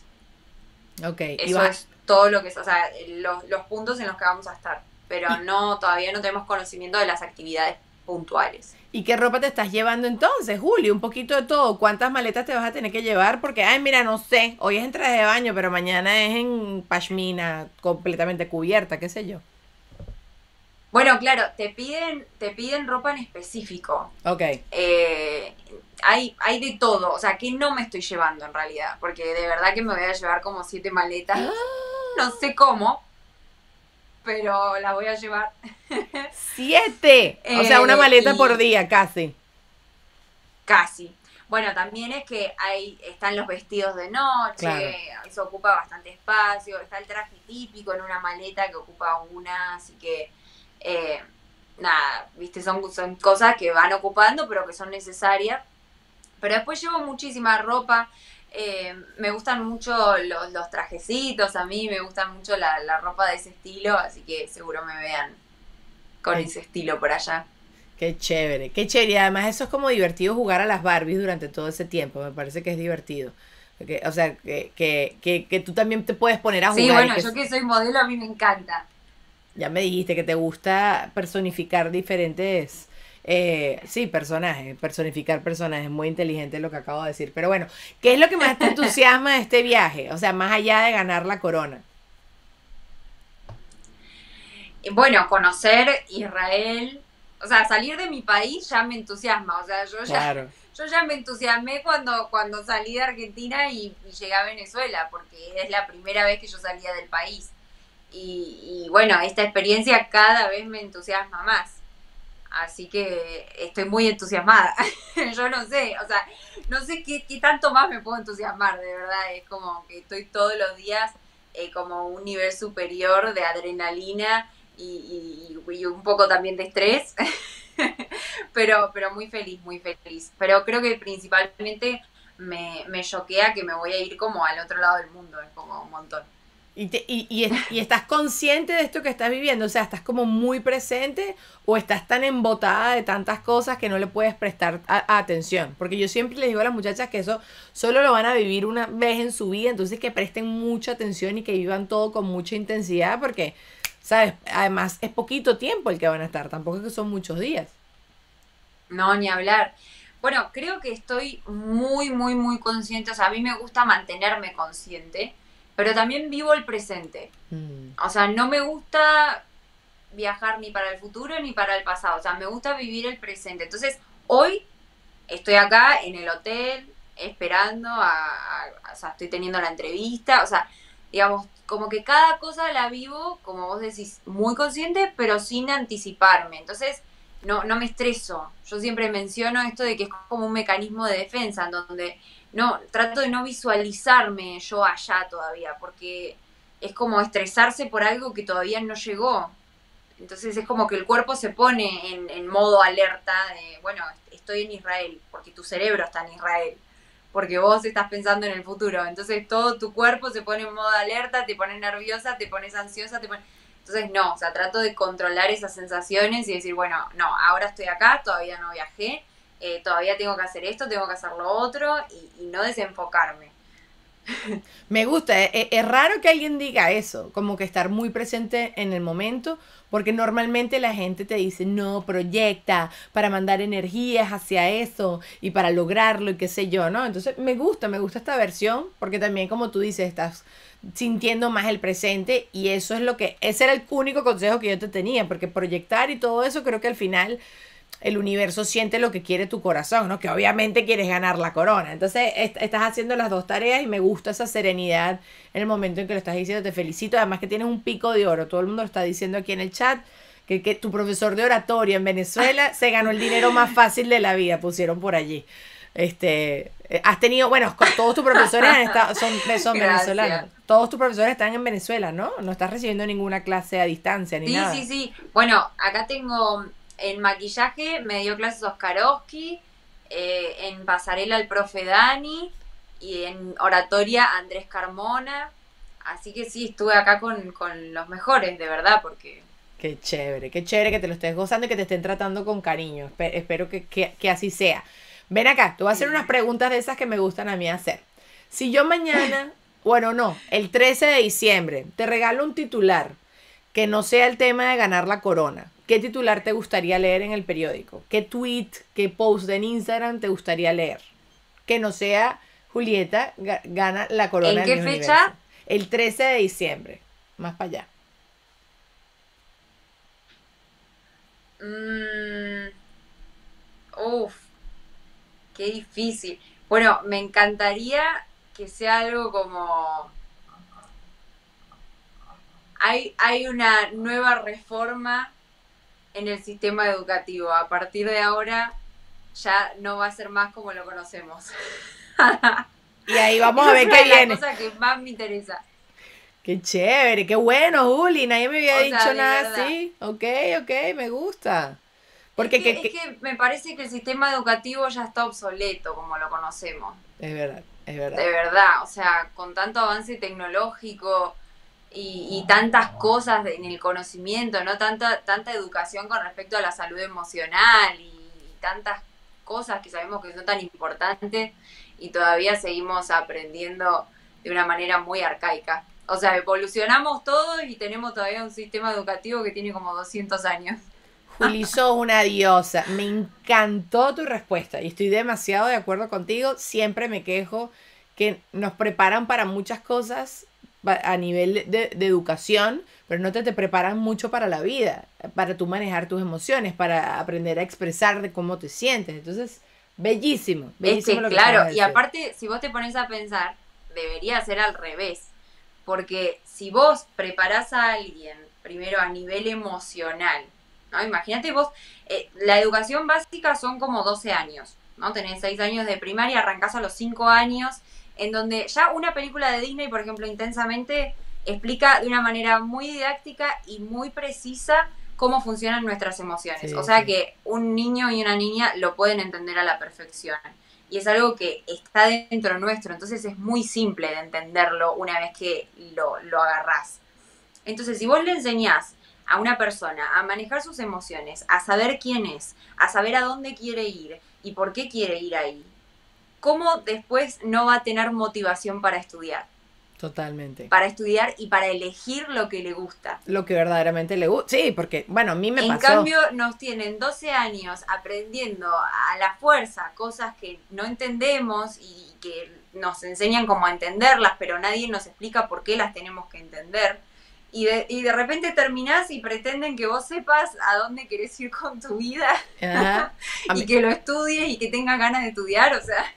Okay. Eso es todo lo que es, o sea, los puntos en los que vamos a estar. Pero no, todavía no tenemos conocimiento de las actividades puntuales. ¿Y qué ropa te estás llevando entonces, Juli? Un poquito de todo. ¿Cuántas maletas te vas a tener que llevar? Porque, ay, mira, no sé. Hoy es en traje de baño, pero mañana es en pashmina, completamente cubierta, qué sé yo. Bueno, claro, te piden ropa en específico. Ok. Hay de todo. O sea, que no me estoy llevando en realidad. Porque de verdad que me voy a llevar como 7 maletas. ¡Ah! No sé cómo, pero la voy a llevar. 7. O sea, una maleta por día, casi. Casi. Bueno, también es que están los vestidos de noche, claro. Eso ocupa bastante espacio, está el traje típico en una maleta que ocupa una, así que nada, viste, son cosas que van ocupando pero que son necesarias. Pero después llevo muchísima ropa, me gustan mucho los trajecitos, a mí me gustan mucho la ropa de ese estilo, así que seguro me vean con ese estilo por allá. Qué chévere, qué chévere. Y además eso es como divertido, jugar a las Barbies durante todo ese tiempo. Me parece que es divertido. Porque, o sea, que tú también te puedes poner a jugar. Sí, bueno, yo que soy modelo, a mí me encanta. Ya me dijiste que te gusta personificar diferentes... sí, personajes, personificar personajes. Muy inteligente lo que acabo de decir. Pero bueno, ¿qué es lo que más te entusiasma de este viaje? O sea, más allá de ganar la corona. Bueno, conocer Israel... O sea, salir de mi país ya me entusiasma. O sea, yo ya me entusiasmé cuando salí de Argentina y llegué a Venezuela, porque es la primera vez que yo salía del país. Y bueno, esta experiencia cada vez me entusiasma más. Así que estoy muy entusiasmada. Yo no sé, o sea, no sé qué tanto más me puedo entusiasmar, de verdad. Es como que estoy todos los días como un nivel superior de adrenalina. Y un poco también de estrés, pero muy feliz, muy feliz. Pero creo que principalmente me choquea que me voy a ir como al otro lado del mundo, es como un montón. ¿Y estás consciente de esto que estás viviendo? O sea, ¿estás como muy presente o estás tan embotada de tantas cosas que no le puedes prestar atención? Porque yo siempre les digo a las muchachas que eso solo lo van a vivir una vez en su vida, entonces que presten mucha atención y que vivan todo con mucha intensidad porque... ¿Sabes? Además, es poquito tiempo el que van a estar. Tampoco es que son muchos días. No, ni hablar. Bueno, creo que estoy muy, muy, muy consciente. O sea, a mí me gusta mantenerme consciente, pero también vivo el presente. O sea, no me gusta viajar ni para el futuro ni para el pasado. O sea, me gusta vivir el presente. Entonces, hoy estoy acá en el hotel esperando o sea, estoy teniendo la entrevista. O sea, digamos... Como que cada cosa la vivo, como vos decís, muy consciente, pero sin anticiparme. Entonces, no me estreso. Yo siempre menciono esto de que es como un mecanismo de defensa, en donde trato de no visualizarme yo allá todavía, porque es como estresarse por algo que todavía no llegó. Entonces es como que el cuerpo se pone en modo alerta de, bueno, estoy en Israel, porque tu cerebro está en Israel. Porque vos estás pensando en el futuro. Entonces todo tu cuerpo se pone en modo alerta, te pones nerviosa, te pones ansiosa, Entonces no, o sea, trato de controlar esas sensaciones y decir, bueno, no, ahora estoy acá, todavía no viajé, todavía tengo que hacer esto, tengo que hacer lo otro y no desenfocarme. Me gusta, es raro que alguien diga eso, como que estar muy presente en el momento, porque normalmente la gente te dice, no, proyecta para mandar energías hacia eso y para lograrlo y qué sé yo, ¿no? Entonces me gusta esta versión, porque también como tú dices, estás sintiendo más el presente y eso es lo que, ese era el único consejo que yo te tenía, porque proyectar y todo eso creo que al final... El universo siente lo que quiere tu corazón, ¿no? Que obviamente quieres ganar la corona. Entonces, estás haciendo las dos tareas y me gusta esa serenidad en el momento en que lo estás diciendo. Te felicito. Además que tienes un pico de oro. Todo el mundo lo está diciendo aquí en el chat. Que tu profesor de oratoria en Venezuela se ganó el dinero más fácil de la vida. Pusieron por allí. Has tenido... Bueno, todos tus profesores son venezolanos. Todos tus profesores están en Venezuela, ¿no? No estás recibiendo ninguna clase a distancia ni nada. Sí, sí, sí. Bueno, acá tengo... En maquillaje me dio clases Oskarovsky, en pasarela el profe Dany y en oratoria Andrés Carmona. Así que sí, estuve acá con los mejores, de verdad, porque... qué chévere que te lo estés gozando y que te estén tratando con cariño. Espero que así sea. Ven acá, te voy a hacer unas preguntas de esas que me gustan a mí hacer. Si yo mañana, bueno no, el 13 de diciembre, te regalo un titular que no sea el tema de ganar la corona, ¿qué titular te gustaría leer en el periódico? ¿Qué tweet, qué post en Instagram te gustaría leer? Que no sea Julieta gana la corona. ¿En qué fecha? Universo. El 13 de diciembre. Más para allá. Uf, qué difícil. Bueno, me encantaría que sea algo como... Hay una nueva reforma en el sistema educativo. A partir de ahora ya no va a ser más como lo conocemos. Y ahí vamos a ver qué viene. Es la cosa que más me interesa. Qué chévere, qué bueno, Juli. Nadie me había dicho nada así. Ok, ok, me gusta. Porque es que me parece que el sistema educativo ya está obsoleto como lo conocemos. Es verdad, es verdad. De verdad, o sea, con tanto avance tecnológico... Y tantas cosas en el conocimiento, ¿no? Tanta educación con respecto a la salud emocional y tantas cosas que sabemos que son tan importantes y todavía seguimos aprendiendo de una manera muy arcaica. O sea, evolucionamos todos y tenemos todavía un sistema educativo que tiene como 200 años. Juli, sos una diosa. Me encantó tu respuesta y estoy demasiado de acuerdo contigo. Siempre me quejo que nos preparan para muchas cosas a nivel de educación, pero no te preparan mucho para la vida, para tú manejar tus emociones, para aprender a expresar de cómo te sientes. Entonces, bellísimo, bellísimo. Es que, claro, y aparte, si vos te pones a pensar, debería ser al revés, porque si vos preparás a alguien, primero a nivel emocional, ¿no? Imagínate vos, la educación básica son como 12 años, ¿no? Tenés 6 años de primaria, arrancás a los 5 años, en donde ya una película de Disney, por ejemplo, Intensamente, explica de una manera muy didáctica y muy precisa cómo funcionan nuestras emociones. Sí, o sea, sí, que un niño y una niña lo pueden entender a la perfección. Y es algo que está dentro nuestro, entonces es muy simple de entenderlo una vez que lo agarrás. Entonces, si vos le enseñás a una persona a manejar sus emociones, a saber quién es, a saber a dónde quiere ir y por qué quiere ir ahí, ¿cómo después no va a tener motivación para estudiar? Totalmente. Para estudiar y para elegir lo que le gusta. Lo que verdaderamente le gusta. Sí, porque, bueno, a mí me pasó. En cambio, nos tienen 12 años aprendiendo a la fuerza cosas que no entendemos y que nos enseñan cómo entenderlas, pero nadie nos explica por qué las tenemos que entender. Y de repente terminás y pretenden que vos sepas a dónde querés ir con tu vida. Ajá. Y que lo estudies y que tengas ganas de estudiar, o sea.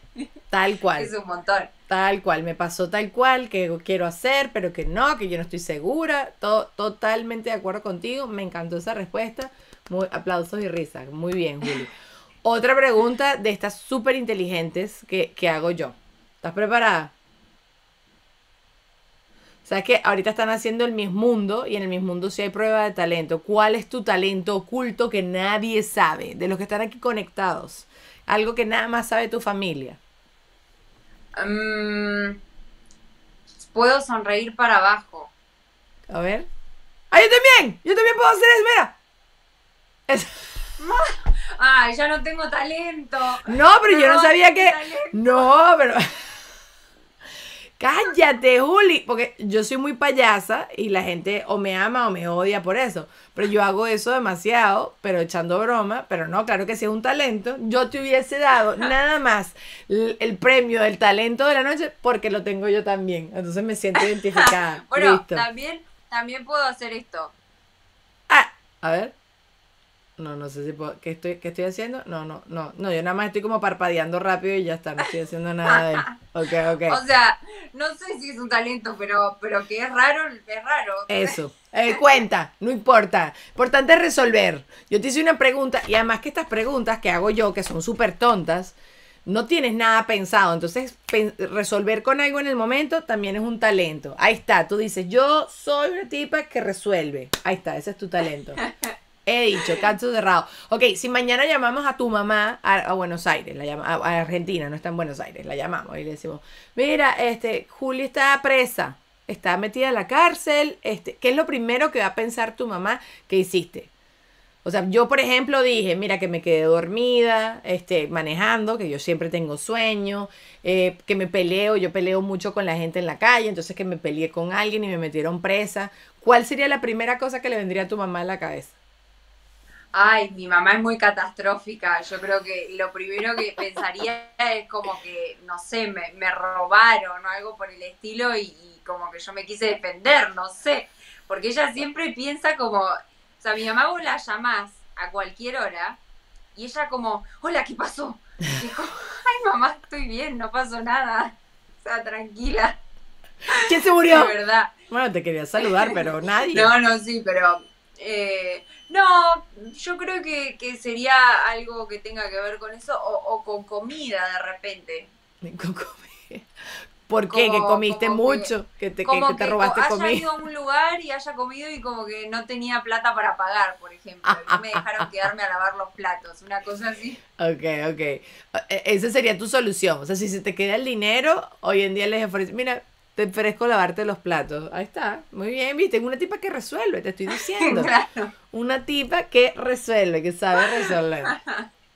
Tal cual. Es un montón. Tal cual, me pasó tal cual, que quiero hacer, pero que yo no estoy segura. Totalmente de acuerdo contigo, me encantó esa respuesta. Aplausos y risas, muy bien, Juli. Otra pregunta de estas súper inteligentes que hago yo. ¿Estás preparada? Sabes que ahorita están haciendo el Miss Mundo y en el Miss Mundo sí hay prueba de talento. ¿Cuál es tu talento oculto que nadie sabe? De los que están aquí conectados. Algo que nada más sabe tu familia. Puedo sonreír para abajo. A ver. ¡Ah, yo también! ¡Yo también puedo hacer eso! ¡Mira! Eso. ¡Ay, ya no tengo talento! No, pero yo no sabía que... Talento. No, pero... Cállate, Juli, porque yo soy muy payasa y la gente o me ama o me odia por eso, pero yo hago eso demasiado, pero echando broma, pero no, claro que sí es un talento. Yo te hubiese dado nada más el premio del talento de la noche porque lo tengo yo también, entonces me siento identificada. Bueno, listo. También puedo hacer esto. Ah, a ver. No sé si puedo. ¿Qué estoy haciendo? No, yo nada más estoy como parpadeando rápido y ya está, no estoy haciendo nada de... Ok. O sea, no sé si es un talento, pero que es raro, es raro. Eso, cuenta, no importa. Importante es resolver. Yo te hice una pregunta, y además que estas preguntas que hago yo, que son súper tontas, no tienes nada pensado, entonces resolver con algo en el momento también es un talento. Ahí está, tú dices, yo soy una tipa que resuelve. Ahí está, ese es tu talento. He dicho, caso cerrado. Ok, si mañana llamamos a tu mamá a Buenos Aires, a Argentina, no está en Buenos Aires, la llamamos y le decimos, mira, Juli está presa, está metida en la cárcel, ¿qué es lo primero que va a pensar tu mamá que hiciste? O sea, yo, por ejemplo, dije, mira, que me quedé dormida, manejando, que yo siempre tengo sueño, que me peleo, yo peleo mucho con la gente en la calle, entonces que me peleé con alguien y me metieron presa. ¿Cuál sería la primera cosa que le vendría a tu mamá en la cabeza? Ay, mi mamá es muy catastrófica. Yo creo que lo primero que pensaría es como que, no sé, me robaron o algo por el estilo y como que yo me quise defender, no sé. Porque ella siempre piensa como, o sea, mi mamá vos la llamás a cualquier hora, y ella como, hola, ¿qué pasó? Y dijo, ay, mamá, estoy bien, no pasó nada, o sea, tranquila. ¿Quién se murió? De verdad. Bueno, te quería saludar, pero nadie. No, no, sí, pero... no, yo creo que sería algo que tenga que ver con eso, o con comida de repente. ¿Con comida? ¿Por qué? Como, ¿que comiste mucho? ¿Que te robaste comida? Haya ido a un lugar y haya comido y como que no tenía plata para pagar, por ejemplo. Y me dejaron quedarme a lavar los platos, una cosa así. Ok. Esa sería tu solución. O sea, si se te queda el dinero, hoy en día les ofrece, mira... Te ofrezco lavarte los platos. Ahí está. Muy bien, viste. Una tipa que resuelve, te estoy diciendo. Claro. Una tipa que resuelve, que sabe resolver.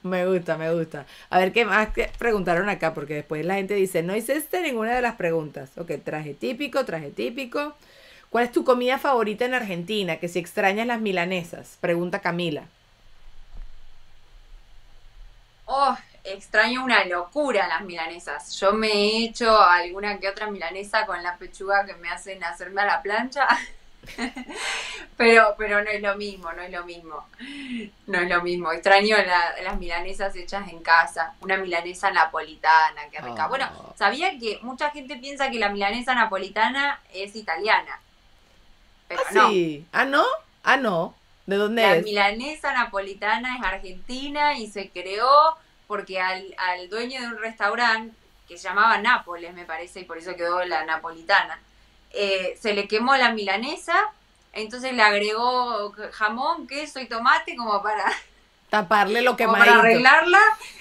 Me gusta, me gusta. A ver, ¿qué más preguntaron acá? Porque después la gente dice, no hice ninguna de las preguntas. Ok, traje típico, traje típico. ¿Cuál es tu comida favorita en Argentina? Que si extrañas las milanesas. Pregunta Camila. Oh, extraño una locura las milanesas. Yo me he hecho alguna que otra milanesa con la pechuga que me hacen hacerme a la plancha. pero no es lo mismo, no es lo mismo. No es lo mismo. Extraño las milanesas hechas en casa. Una milanesa napolitana, qué rica. Oh. Bueno, sabía que mucha gente piensa que la milanesa napolitana es italiana. Pero no. Sí. ¿Ah, no? Ah, no. ¿De dónde es? La milanesa napolitana es argentina y se creó... porque al dueño de un restaurante que se llamaba Nápoles, me parece, y por eso quedó la napolitana, se le quemó la milanesa, entonces le agregó jamón, queso y tomate como para... taparle lo quemadito. Como para arreglarla,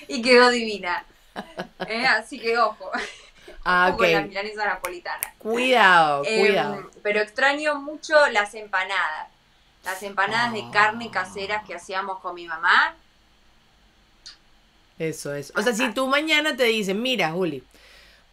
y quedó divina. Así que ojo. Ah, okay. Con la milanesa napolitana. Cuidado, cuidado. Pero extraño mucho las empanadas. Las empanadas de carne caseras que hacíamos con mi mamá. Eso es. O sea, si tú mañana te dicen, mira, Juli,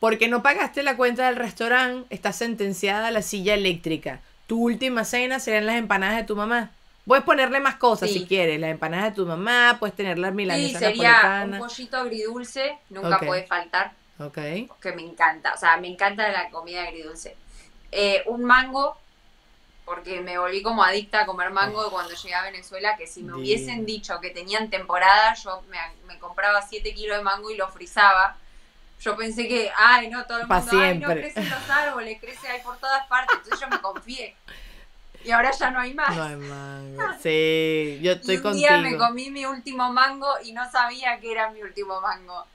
porque no pagaste la cuenta del restaurante, estás sentenciada a la silla eléctrica. Tu última cena serán las empanadas de tu mamá. Puedes ponerle más cosas si quieres. Las empanadas de tu mamá, puedes tener las milanesas napolitanas. Sería un pollito agridulce, nunca puede faltar. Ok. Porque me encanta. O sea, me encanta la comida agridulce. Un mango, porque me volví como adicta a comer mango cuando llegué a Venezuela, que si me hubiesen dicho que tenían temporada, yo me compraba 7 kilos de mango y lo frizaba. Yo pensé que, ay, no, todo el mundo, ay, no, crecen los árboles, crece ahí por todas partes. Entonces yo me confié. Y ahora ya no hay más. No hay mango. Sí, yo estoy contigo. Un día me comí mi último mango y no sabía que era mi último mango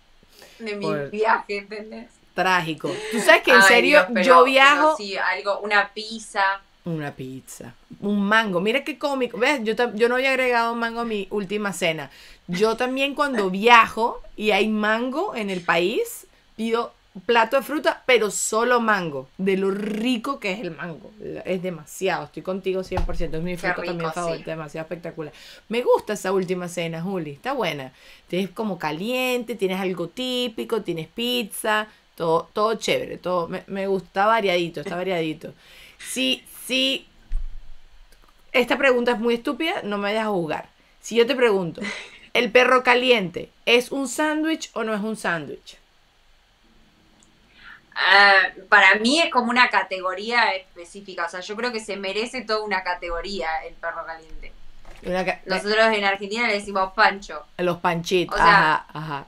de mi viaje, ¿entendés? Trágico. Tú sabes que en serio, Dios, pero yo viajo... sí, algo, una pizza... una pizza, un mango, mira qué cómico, ¿ves? Yo no había agregado mango a mi última cena. Yo también cuando viajo y hay mango en el país, pido plato de fruta, pero solo mango, de lo rico que es el mango. Es demasiado, estoy contigo 100%, es mi fruta también favorita, demasiado espectacular. Me gusta esa última cena, Juli, está buena. Tienes como caliente, tienes algo típico, tienes pizza, todo chévere, todo me gusta, variadito, está variadito. Sí, esta pregunta es muy estúpida, no me dejas juzgar. Si yo te pregunto, ¿el perro caliente es un sándwich o no es un sándwich? Para mí es como una categoría específica, o sea, yo creo que se merece toda una categoría el perro caliente. Nosotros en Argentina le decimos pancho. Los panchitos, o sea, ajá.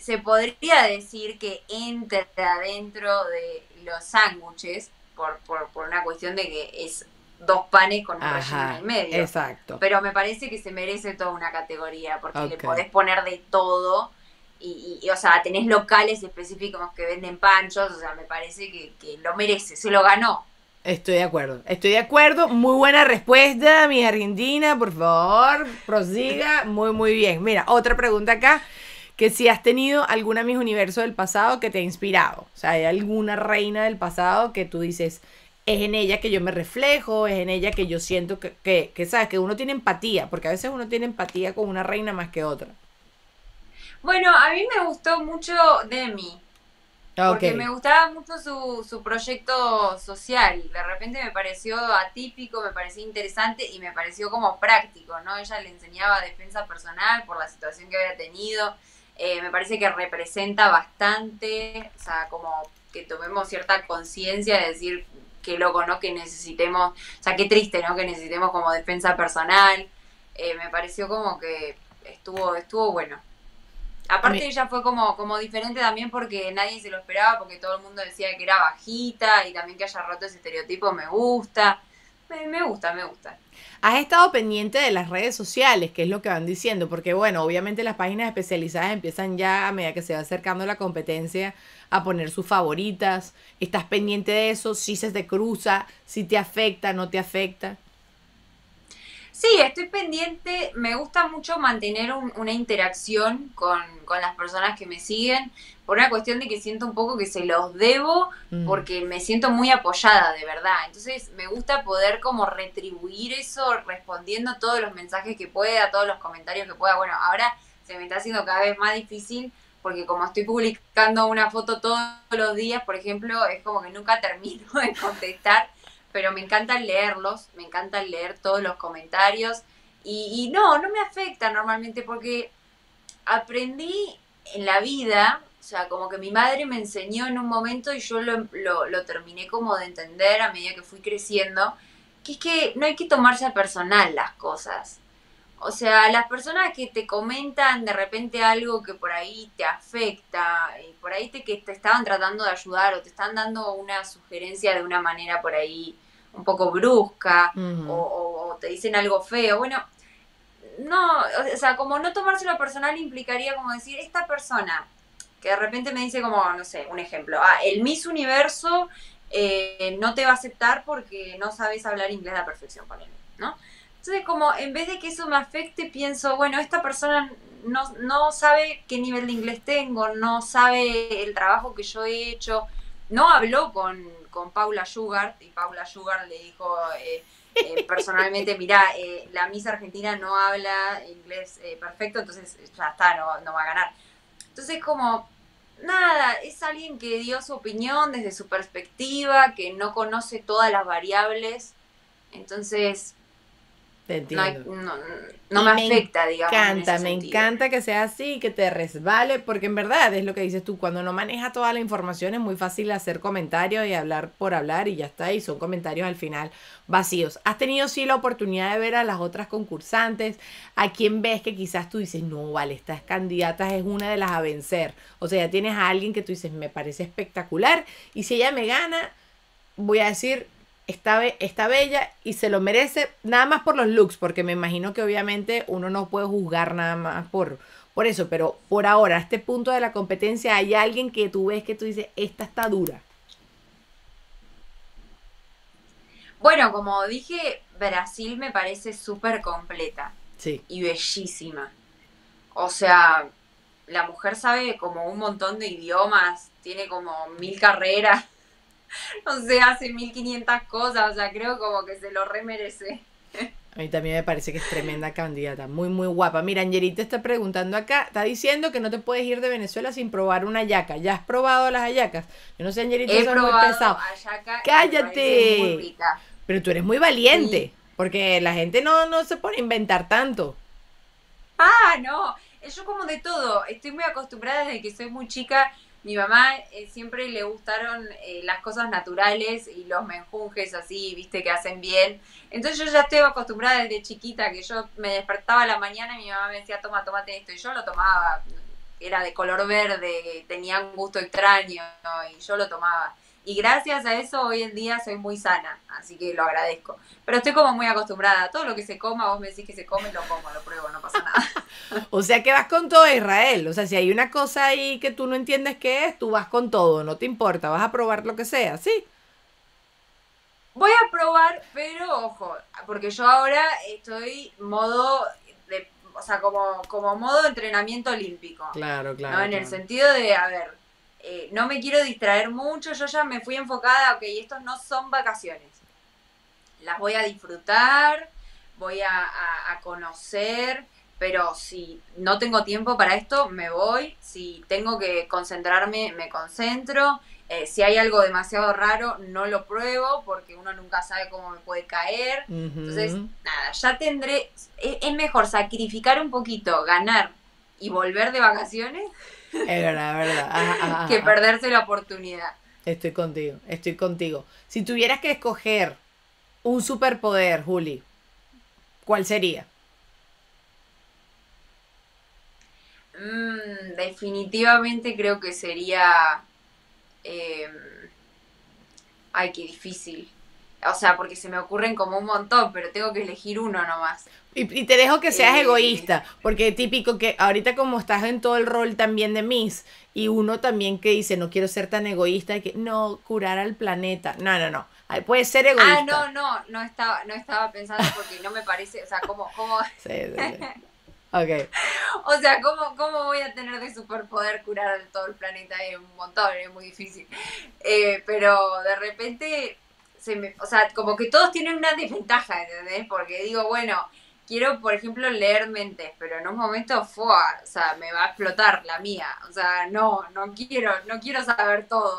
Se podría decir que entra dentro de los sándwiches, por una cuestión de que es dos panes con un relleno en el medio. Exacto. Pero me parece que se merece toda una categoría, porque le podés poner de todo, y o sea, tenés locales específicos que venden panchos, o sea, me parece que lo merece, se lo ganó. Estoy de acuerdo, muy buena respuesta, mi Argentina, por favor, prosiga, muy bien. Mira, otra pregunta acá. Que si has tenido alguna Miss Universo del pasado que te ha inspirado. O sea, hay alguna reina del pasado que tú dices, es en ella que yo me reflejo, es en ella que yo siento que sabes, que uno tiene empatía, porque a veces uno tiene empatía con una reina más que otra. Bueno, a mí me gustó mucho Demi, porque me gustaba mucho su proyecto social. De repente me pareció atípico, me pareció interesante y me pareció como práctico, ¿no? Ella le enseñaba defensa personal por la situación que había tenido. Me parece que representa bastante, o sea, como que tomemos cierta conciencia de decir qué loco, ¿no? Que necesitemos, o sea, qué triste, ¿no? Que necesitemos como defensa personal, me pareció como que estuvo bueno. Aparte ella fue como diferente también porque nadie se lo esperaba, porque todo el mundo decía que era bajita, y también que haya roto ese estereotipo me gusta. Me gusta. Has estado pendiente de las redes sociales, que es lo que van diciendo, porque bueno, obviamente las páginas especializadas empiezan ya a medida que se va acercando la competencia a poner sus favoritas. ¿Estás pendiente de eso? ¿Si se te cruza? ¿Si te afecta? ¿No te afecta? Sí, estoy pendiente. Me gusta mucho mantener una interacción con las personas que me siguen, por una cuestión de que siento un poco que se los debo, porque me siento muy apoyada, de verdad. Entonces me gusta poder como retribuir eso respondiendo todos los mensajes que pueda, todos los comentarios que pueda. Bueno, ahora se me está haciendo cada vez más difícil, porque como estoy publicando una foto todos los días, por ejemplo, es como que nunca termino de contestar, pero me encantan leerlos, me encantan leer todos los comentarios, y no me afecta normalmente, porque aprendí en la vida, o sea, como que mi madre me enseñó en un momento y yo lo terminé como de entender a medida que fui creciendo, que es que no hay que tomarse a personal las cosas. O sea, las personas que te comentan de repente algo que por ahí te afecta, y por ahí que te estaban tratando de ayudar o te están dando una sugerencia de una manera por ahí un poco brusca, o te dicen algo feo, bueno, no, o sea, como no tomárselo personal implicaría como decir, esta persona que de repente me dice como, no sé, un ejemplo, el Miss Universo no te va a aceptar porque no sabes hablar inglés a la perfección, ponele, ¿no? Entonces, como en vez de que eso me afecte, pienso, bueno, esta persona no sabe qué nivel de inglés tengo, no sabe el trabajo que yo he hecho, no habló con Paula Shugart, y Paula Shugart le dijo personalmente, mirá, la Miss Argentina no habla inglés perfecto, entonces ya está, no va a ganar. Entonces, como, nada, es alguien que dio su opinión desde su perspectiva, que no conoce todas las variables, entonces... No me afecta, digamos. Me encanta que sea así, que te resbale, porque en verdad es lo que dices tú, cuando no manejas toda la información es muy fácil hacer comentarios y hablar por hablar y ya está, y son comentarios al final vacíos. ¿Has tenido sí la oportunidad de ver a las otras concursantes? ¿A quién ves que quizás tú dices, no, vale, estas candidatas es una de las a vencer? O sea, ya tienes a alguien que tú dices, me parece espectacular, y si ella me gana, voy a decir... Está bella y se lo merece, nada más por los looks, porque me imagino que obviamente uno no puede juzgar nada más por eso, pero por ahora, a este punto de la competencia, ¿hay alguien que tú ves que tú dices, esta está dura? Bueno, como dije, Brasil me parece súper completa. Sí. Y bellísima. O sea, la mujer sabe como un montón de idiomas, tiene como 1000 carreras. No sé, hace 1500 cosas, o sea, creo como que se lo remerece. A mí también me parece que es tremenda candidata, muy, muy guapa. Mira, Angelita está preguntando acá, está diciendo que no te puedes ir de Venezuela sin probar una hallaca. ¿Ya has probado las hallacas? Yo no sé, Angelita, eso es muy pesado. ¡Cállate! Pero tú eres muy valiente, sí, porque la gente no se pone a inventar tanto. ¡Ah, no! Yo como de todo, estoy muy acostumbrada desde que soy muy chica. Mi mamá siempre le gustaron las cosas naturales y los menjunjes así, viste, que hacen bien. Entonces yo ya estoy acostumbrada desde chiquita, que yo me despertaba a la mañana y mi mamá me decía, toma, tómate esto. Y yo lo tomaba, era de color verde, tenía un gusto extraño, ¿no? Y yo lo tomaba. Y gracias a eso hoy en día soy muy sana, así que lo agradezco. Pero estoy como muy acostumbrada, todo lo que se coma, vos me decís que se come, lo como, lo pruebo, no pasa nada. O sea que vas con todo, Israel. O sea, si hay una cosa ahí que tú no entiendes qué es, tú vas con todo, no te importa, vas a probar lo que sea, ¿sí? Voy a probar, pero ojo, porque yo ahora estoy modo... o sea, como modo entrenamiento olímpico. Claro, claro. ¿No? En el sentido de, a ver... no me quiero distraer mucho, yo ya me fui enfocada, ok, estos no son vacaciones, las voy a disfrutar, voy a conocer, pero si no tengo tiempo para esto, me voy, si tengo que concentrarme, me concentro, si hay algo demasiado raro, no lo pruebo, porque uno nunca sabe cómo me puede caer, entonces, nada, ya tendré, es mejor sacrificar un poquito, ganar y volver de vacaciones... Es verdad, es verdad. Ajá. Que perderse la oportunidad. Estoy contigo, estoy contigo. Si tuvieras que escoger un superpoder, Juli, ¿cuál sería? Definitivamente creo que sería... ay, qué difícil. O sea, porque se me ocurren como un montón, pero tengo que elegir uno nomás. Y te dejo que seas egoísta, porque típico que ahorita como estás en todo el rol también de Miss, y uno también que dice, no quiero ser tan egoísta, que no, curar al planeta. No, no, no. Ay, puede ser egoísta. Ah, no, no, no estaba pensando porque no me parece, o sea, ¿cómo? Sí, sí, sí. Okay. O sea, ¿cómo voy a tener de superpoder curar todo el planeta? Es un montón, es muy difícil. Pero de repente, o sea, como que todos tienen una desventaja, ¿entendés? Porque digo, bueno, quiero, por ejemplo, leer mentes, pero en un momento, o sea, me va a explotar la mía. O sea, no quiero saber todo.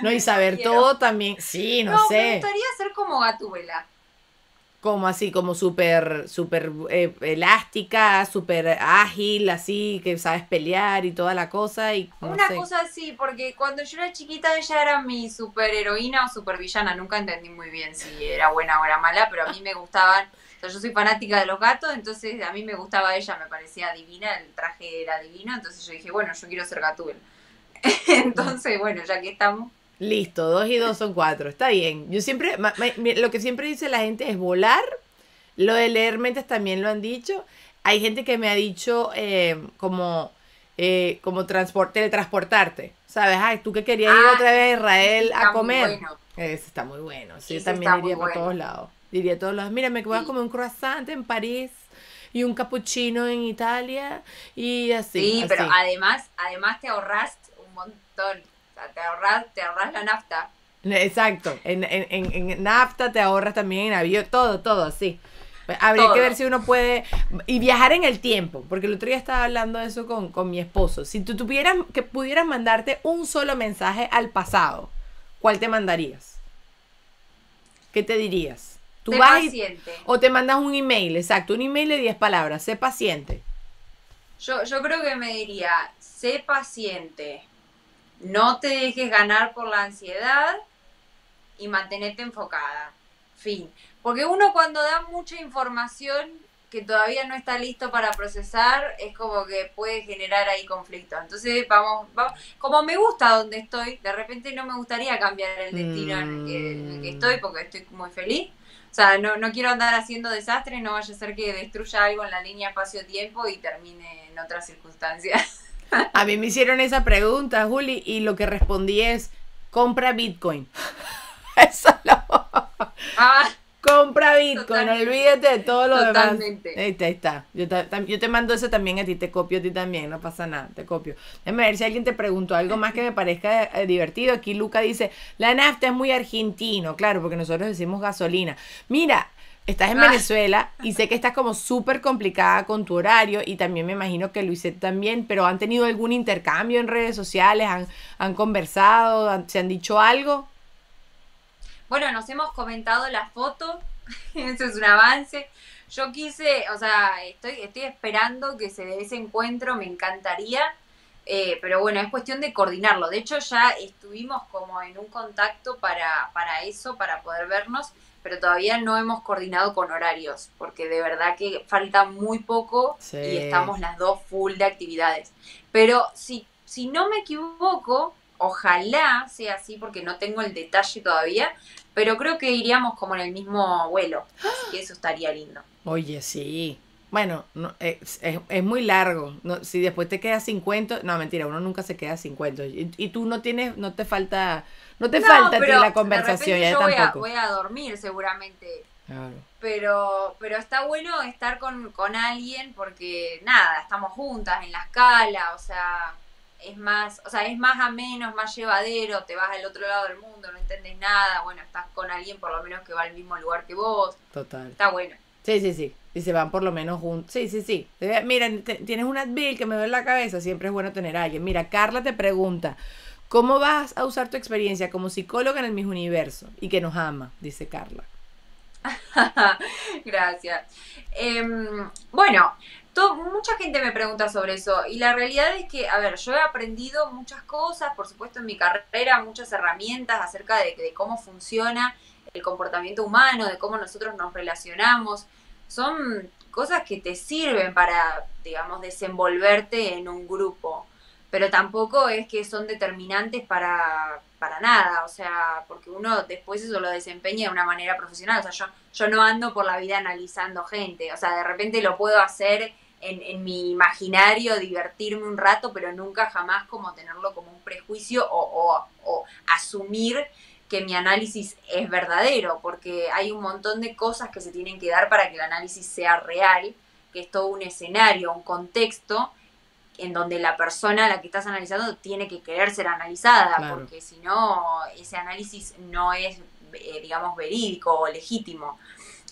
No, y saber todo también, sí, no sé. Me gustaría ser como Gatúbela. Como así, como súper elástica, súper ágil, así, que sabes pelear y toda la cosa. Y Una cosa así, porque cuando yo era chiquita ella era mi superheroína o supervillana. Nunca entendí muy bien si era buena o era mala, pero a mí me gustaban. O sea, yo soy fanática de los gatos, entonces a mí me gustaba ella, me parecía divina, el traje era divino. Entonces yo dije, bueno, yo quiero ser Gatúbela. Entonces, bueno, ya que estamos... Listo, 2 y 2 son 4, está bien. Yo siempre, lo que siempre dice la gente es volar, lo de leer mentes también lo han dicho. Hay gente que me ha dicho como teletransportarte, ¿sabes? Ay, tú que querías ir otra vez a Israel a comer. Bueno. Eso está muy bueno, sí, yo también iría por todos lados. Diría a todos lados, mira, me voy a comer un croissant en París y un cappuccino en Italia y así. Sí, así. Pero además te ahorras un montón. Te ahorras la nafta. Exacto, en nafta te ahorras también, en avión, todo, sí. Habría que ver si uno puede... Y viajar en el tiempo, porque el otro día estaba hablando de eso con mi esposo. Si tú tuvieras que pudieras mandarte un solo mensaje al pasado, ¿cuál te mandarías? ¿Qué te dirías? Sé paciente. O te mandas un email, exacto, un email de 10 palabras, sé paciente. Yo creo que me diría, sé paciente. No te dejes ganar por la ansiedad y mantenerte enfocada. Fin. Porque uno cuando da mucha información que todavía no está listo para procesar, es como que puede generar ahí conflictos. Entonces, vamos. Como me gusta donde estoy, de repente no me gustaría cambiar el destino en el que estoy porque estoy muy feliz. O sea, no quiero andar haciendo desastres, no vaya a ser que destruya algo en la línea espacio-tiempo y termine en otras circunstancias. A mí me hicieron esa pregunta, Juli, y lo que respondí es, compra Bitcoin. Eso compra Bitcoin, olvídate de todo lo demás. Ahí está. Yo te mando eso también a ti, te copio a ti también, no pasa nada, te copio. Déjame ver si alguien te preguntó algo más que me parezca divertido. Aquí Luca dice, la nafta es muy argentino, claro, porque nosotros decimos gasolina. Mira... Estás en Venezuela y sé que estás como súper complicada con tu horario y también me imagino que Luiseth también, pero ¿han tenido algún intercambio en redes sociales? ¿Han conversado? ¿Se han dicho algo? Bueno, nos hemos comentado la foto, eso es un avance. Yo quise, o sea, estoy esperando que se dé ese encuentro, me encantaría, pero bueno, es cuestión de coordinarlo. De hecho, ya estuvimos como en un contacto para eso, para poder vernos. Pero todavía no hemos coordinado con horarios, porque de verdad que falta muy poco y estamos las dos full de actividades. Pero si no me equivoco, ojalá sea así, porque no tengo el detalle todavía, pero creo que iríamos como en el mismo vuelo, así que eso estaría lindo. Oye, sí. Bueno, no, es muy largo. No, si después te quedas sin cuentos... No, mentira, uno nunca se queda sin cuentos. Y tú no te falta la conversación. De repente yo tampoco. Voy a dormir seguramente. Claro. Pero está bueno estar con alguien porque, nada, estamos juntas en la escala. O sea, es más ameno, es más llevadero. Te vas al otro lado del mundo, no entendés nada. Bueno, estás con alguien por lo menos que va al mismo lugar que vos. Total. Está bueno. Sí, sí, sí. Y se van por lo menos juntos. Sí, sí, sí. Miren, tienes un advil que me duele la cabeza. Siempre es bueno tener a alguien. Mira, Carla te pregunta, ¿cómo vas a usar tu experiencia como psicóloga en el Miss Universo? Y que nos ama, dice Carla. Gracias. Bueno, mucha gente me pregunta sobre eso. Y la realidad es que, a ver, yo he aprendido muchas cosas, por supuesto en mi carrera, muchas herramientas acerca de cómo funciona el comportamiento humano, de cómo nosotros nos relacionamos. Son cosas que te sirven para, digamos, desenvolverte en un grupo, pero tampoco es que son determinantes para nada, o sea, porque uno después eso lo desempeña de una manera profesional, o sea, yo no ando por la vida analizando gente, o sea, de repente lo puedo hacer en mi imaginario, divertirme un rato, pero nunca jamás como tenerlo como un prejuicio o asumir que mi análisis es verdadero, porque hay un montón de cosas que se tienen que dar para que el análisis sea real, que es todo un escenario, un contexto en donde la persona a la que estás analizando tiene que querer ser analizada, claro, porque si no, ese análisis no es, digamos, verídico o legítimo.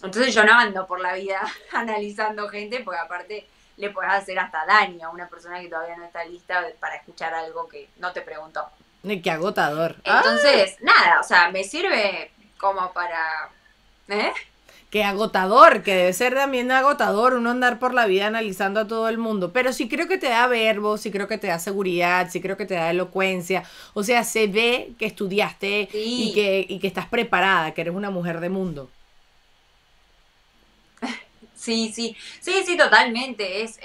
Entonces yo no ando por la vida analizando gente, porque aparte le podés hacer hasta daño a una persona que todavía no está lista para escuchar algo que no te preguntó. ¡Qué agotador! Entonces, nada, o sea, me sirve como para... ¡Qué agotador! Que debe ser también agotador uno andar por la vida analizando a todo el mundo. Pero sí creo que te da verbo, sí creo que te da seguridad, sí creo que te da elocuencia. O sea, se ve que estudiaste, sí, y que estás preparada, que eres una mujer de mundo. Sí, sí. Sí, sí, totalmente. Es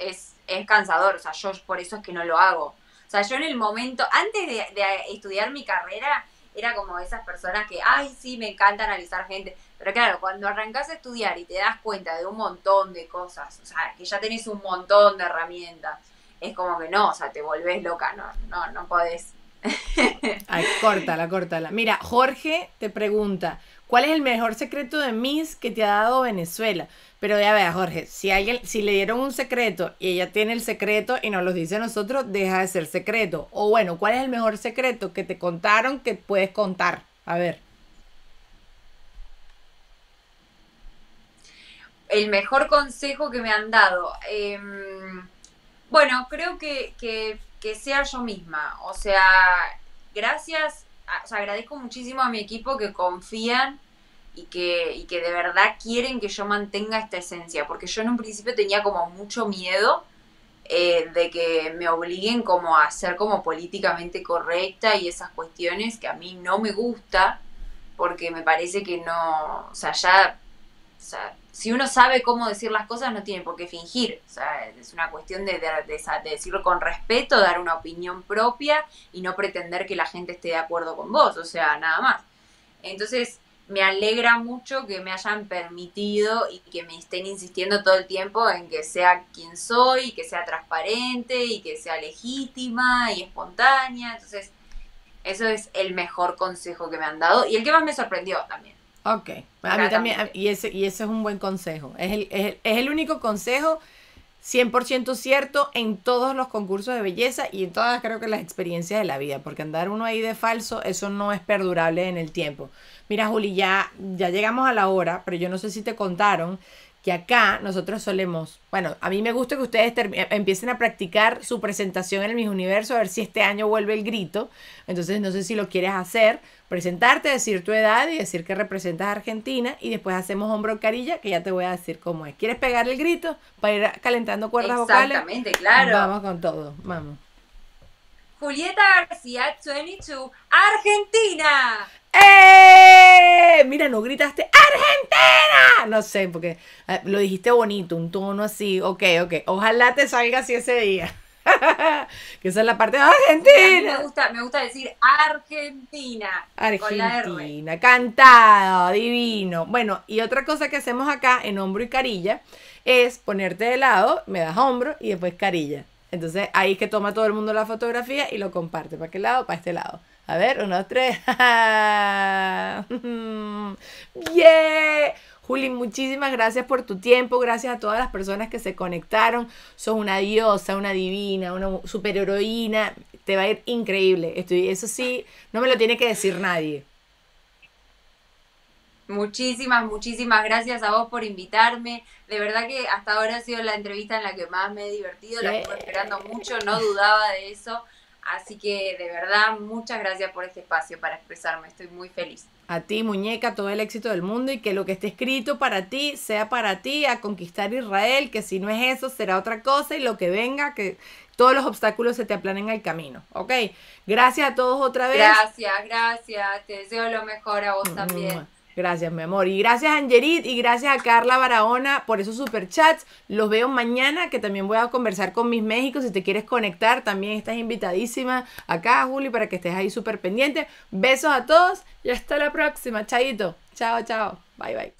cansador. O sea, yo por eso es que no lo hago. O sea, yo en el momento, antes de estudiar mi carrera, era como esas personas que, ay, sí, me encanta analizar gente. Pero claro, cuando arrancás a estudiar y te das cuenta de un montón de cosas, o sea, que ya tenés un montón de herramientas, es como que no, o sea, te volvés loca, no podés. Ay, córtala, córtala. Mira, Jorge te pregunta, ¿cuál es el mejor secreto de Miss que te ha dado Venezuela? Pero ya vea, Jorge, si le dieron un secreto y ella tiene el secreto y nos lo dice a nosotros, deja de ser secreto. O bueno, ¿cuál es el mejor secreto que te contaron que puedes contar? A ver. El mejor consejo que me han dado. Bueno, creo que sea yo misma. O sea, gracias, o sea, agradezco muchísimo a mi equipo que confían y que de verdad quieren que yo mantenga esta esencia, porque yo en un principio tenía como mucho miedo de que me obliguen como a ser como políticamente correcta y esas cuestiones que a mí no me gusta, porque me parece que no, si uno sabe cómo decir las cosas no tiene por qué fingir, o sea, es una cuestión de decirlo con respeto, dar una opinión propia y no pretender que la gente esté de acuerdo con vos, o sea, nada más. Entonces, me alegra mucho que me hayan permitido y que me estén insistiendo todo el tiempo en que sea quien soy, que sea transparente y que sea legítima y espontánea. Entonces, eso es el mejor consejo que me han dado y el que más me sorprendió también. Ok, a mí también, y ese es un buen consejo. Es el único consejo 100% cierto en todos los concursos de belleza y en todas, creo que, las experiencias de la vida, porque andar uno ahí de falso, eso no es perdurable en el tiempo. Mira, Juli, ya llegamos a la hora, pero yo no sé si te contaron que acá nosotros solemos, bueno, a mí me gusta que ustedes empiecen a practicar su presentación en el Miss Universo, a ver si este año vuelve el grito. Entonces, no sé si lo quieres hacer, presentarte, decir tu edad y decir que representas a Argentina, y después hacemos hombro carilla, que ya te voy a decir cómo es. ¿Quieres pegarle el grito para ir calentando cuerdas vocales? Exactamente, claro. Vamos con todo, vamos. Julieta García, 22, Argentina. ¡Eh! Mira, no gritaste ¡Argentina! No sé, porque lo dijiste bonito, un tono así. Ok. Ojalá te salga así ese día. Que esa es la parte de Argentina. A mí me gusta decir Argentina. Argentina, cantado, divino. Bueno, y otra cosa que hacemos acá en hombro y carilla es ponerte de lado, me das hombro y después carilla. Entonces ahí es que toma todo el mundo la fotografía y lo comparte. ¿Para qué lado? Para este lado. A ver, 1, 2, 3. ¡Yeah! Juli, muchísimas gracias por tu tiempo. Gracias a todas las personas que se conectaron. Sos una diosa, una divina, una superheroína. Te va a ir increíble. Eso sí, no me lo tiene que decir nadie. Muchísimas gracias a vos por invitarme. De verdad que hasta ahora ha sido la entrevista en la que más me he divertido. La estuve esperando mucho, no dudaba de eso. Así que, de verdad, muchas gracias por este espacio para expresarme. Estoy muy feliz. A ti, muñeca, todo el éxito del mundo, y que lo que esté escrito para ti sea para ti, a conquistar Israel, que si no es eso, será otra cosa, y lo que venga, que todos los obstáculos se te aplanen al camino, ¿ok? Gracias a todos otra vez. Gracias. Te deseo lo mejor a vos también. Gracias, mi amor. Y gracias a Angerit y gracias a Carla Barahona por esos superchats. Los veo mañana, que también voy a conversar con Miss México. Si te quieres conectar, también estás invitadísima acá, Juli, para que estés ahí súper pendiente. Besos a todos y hasta la próxima. Chaito. Chao, chao. Bye, bye.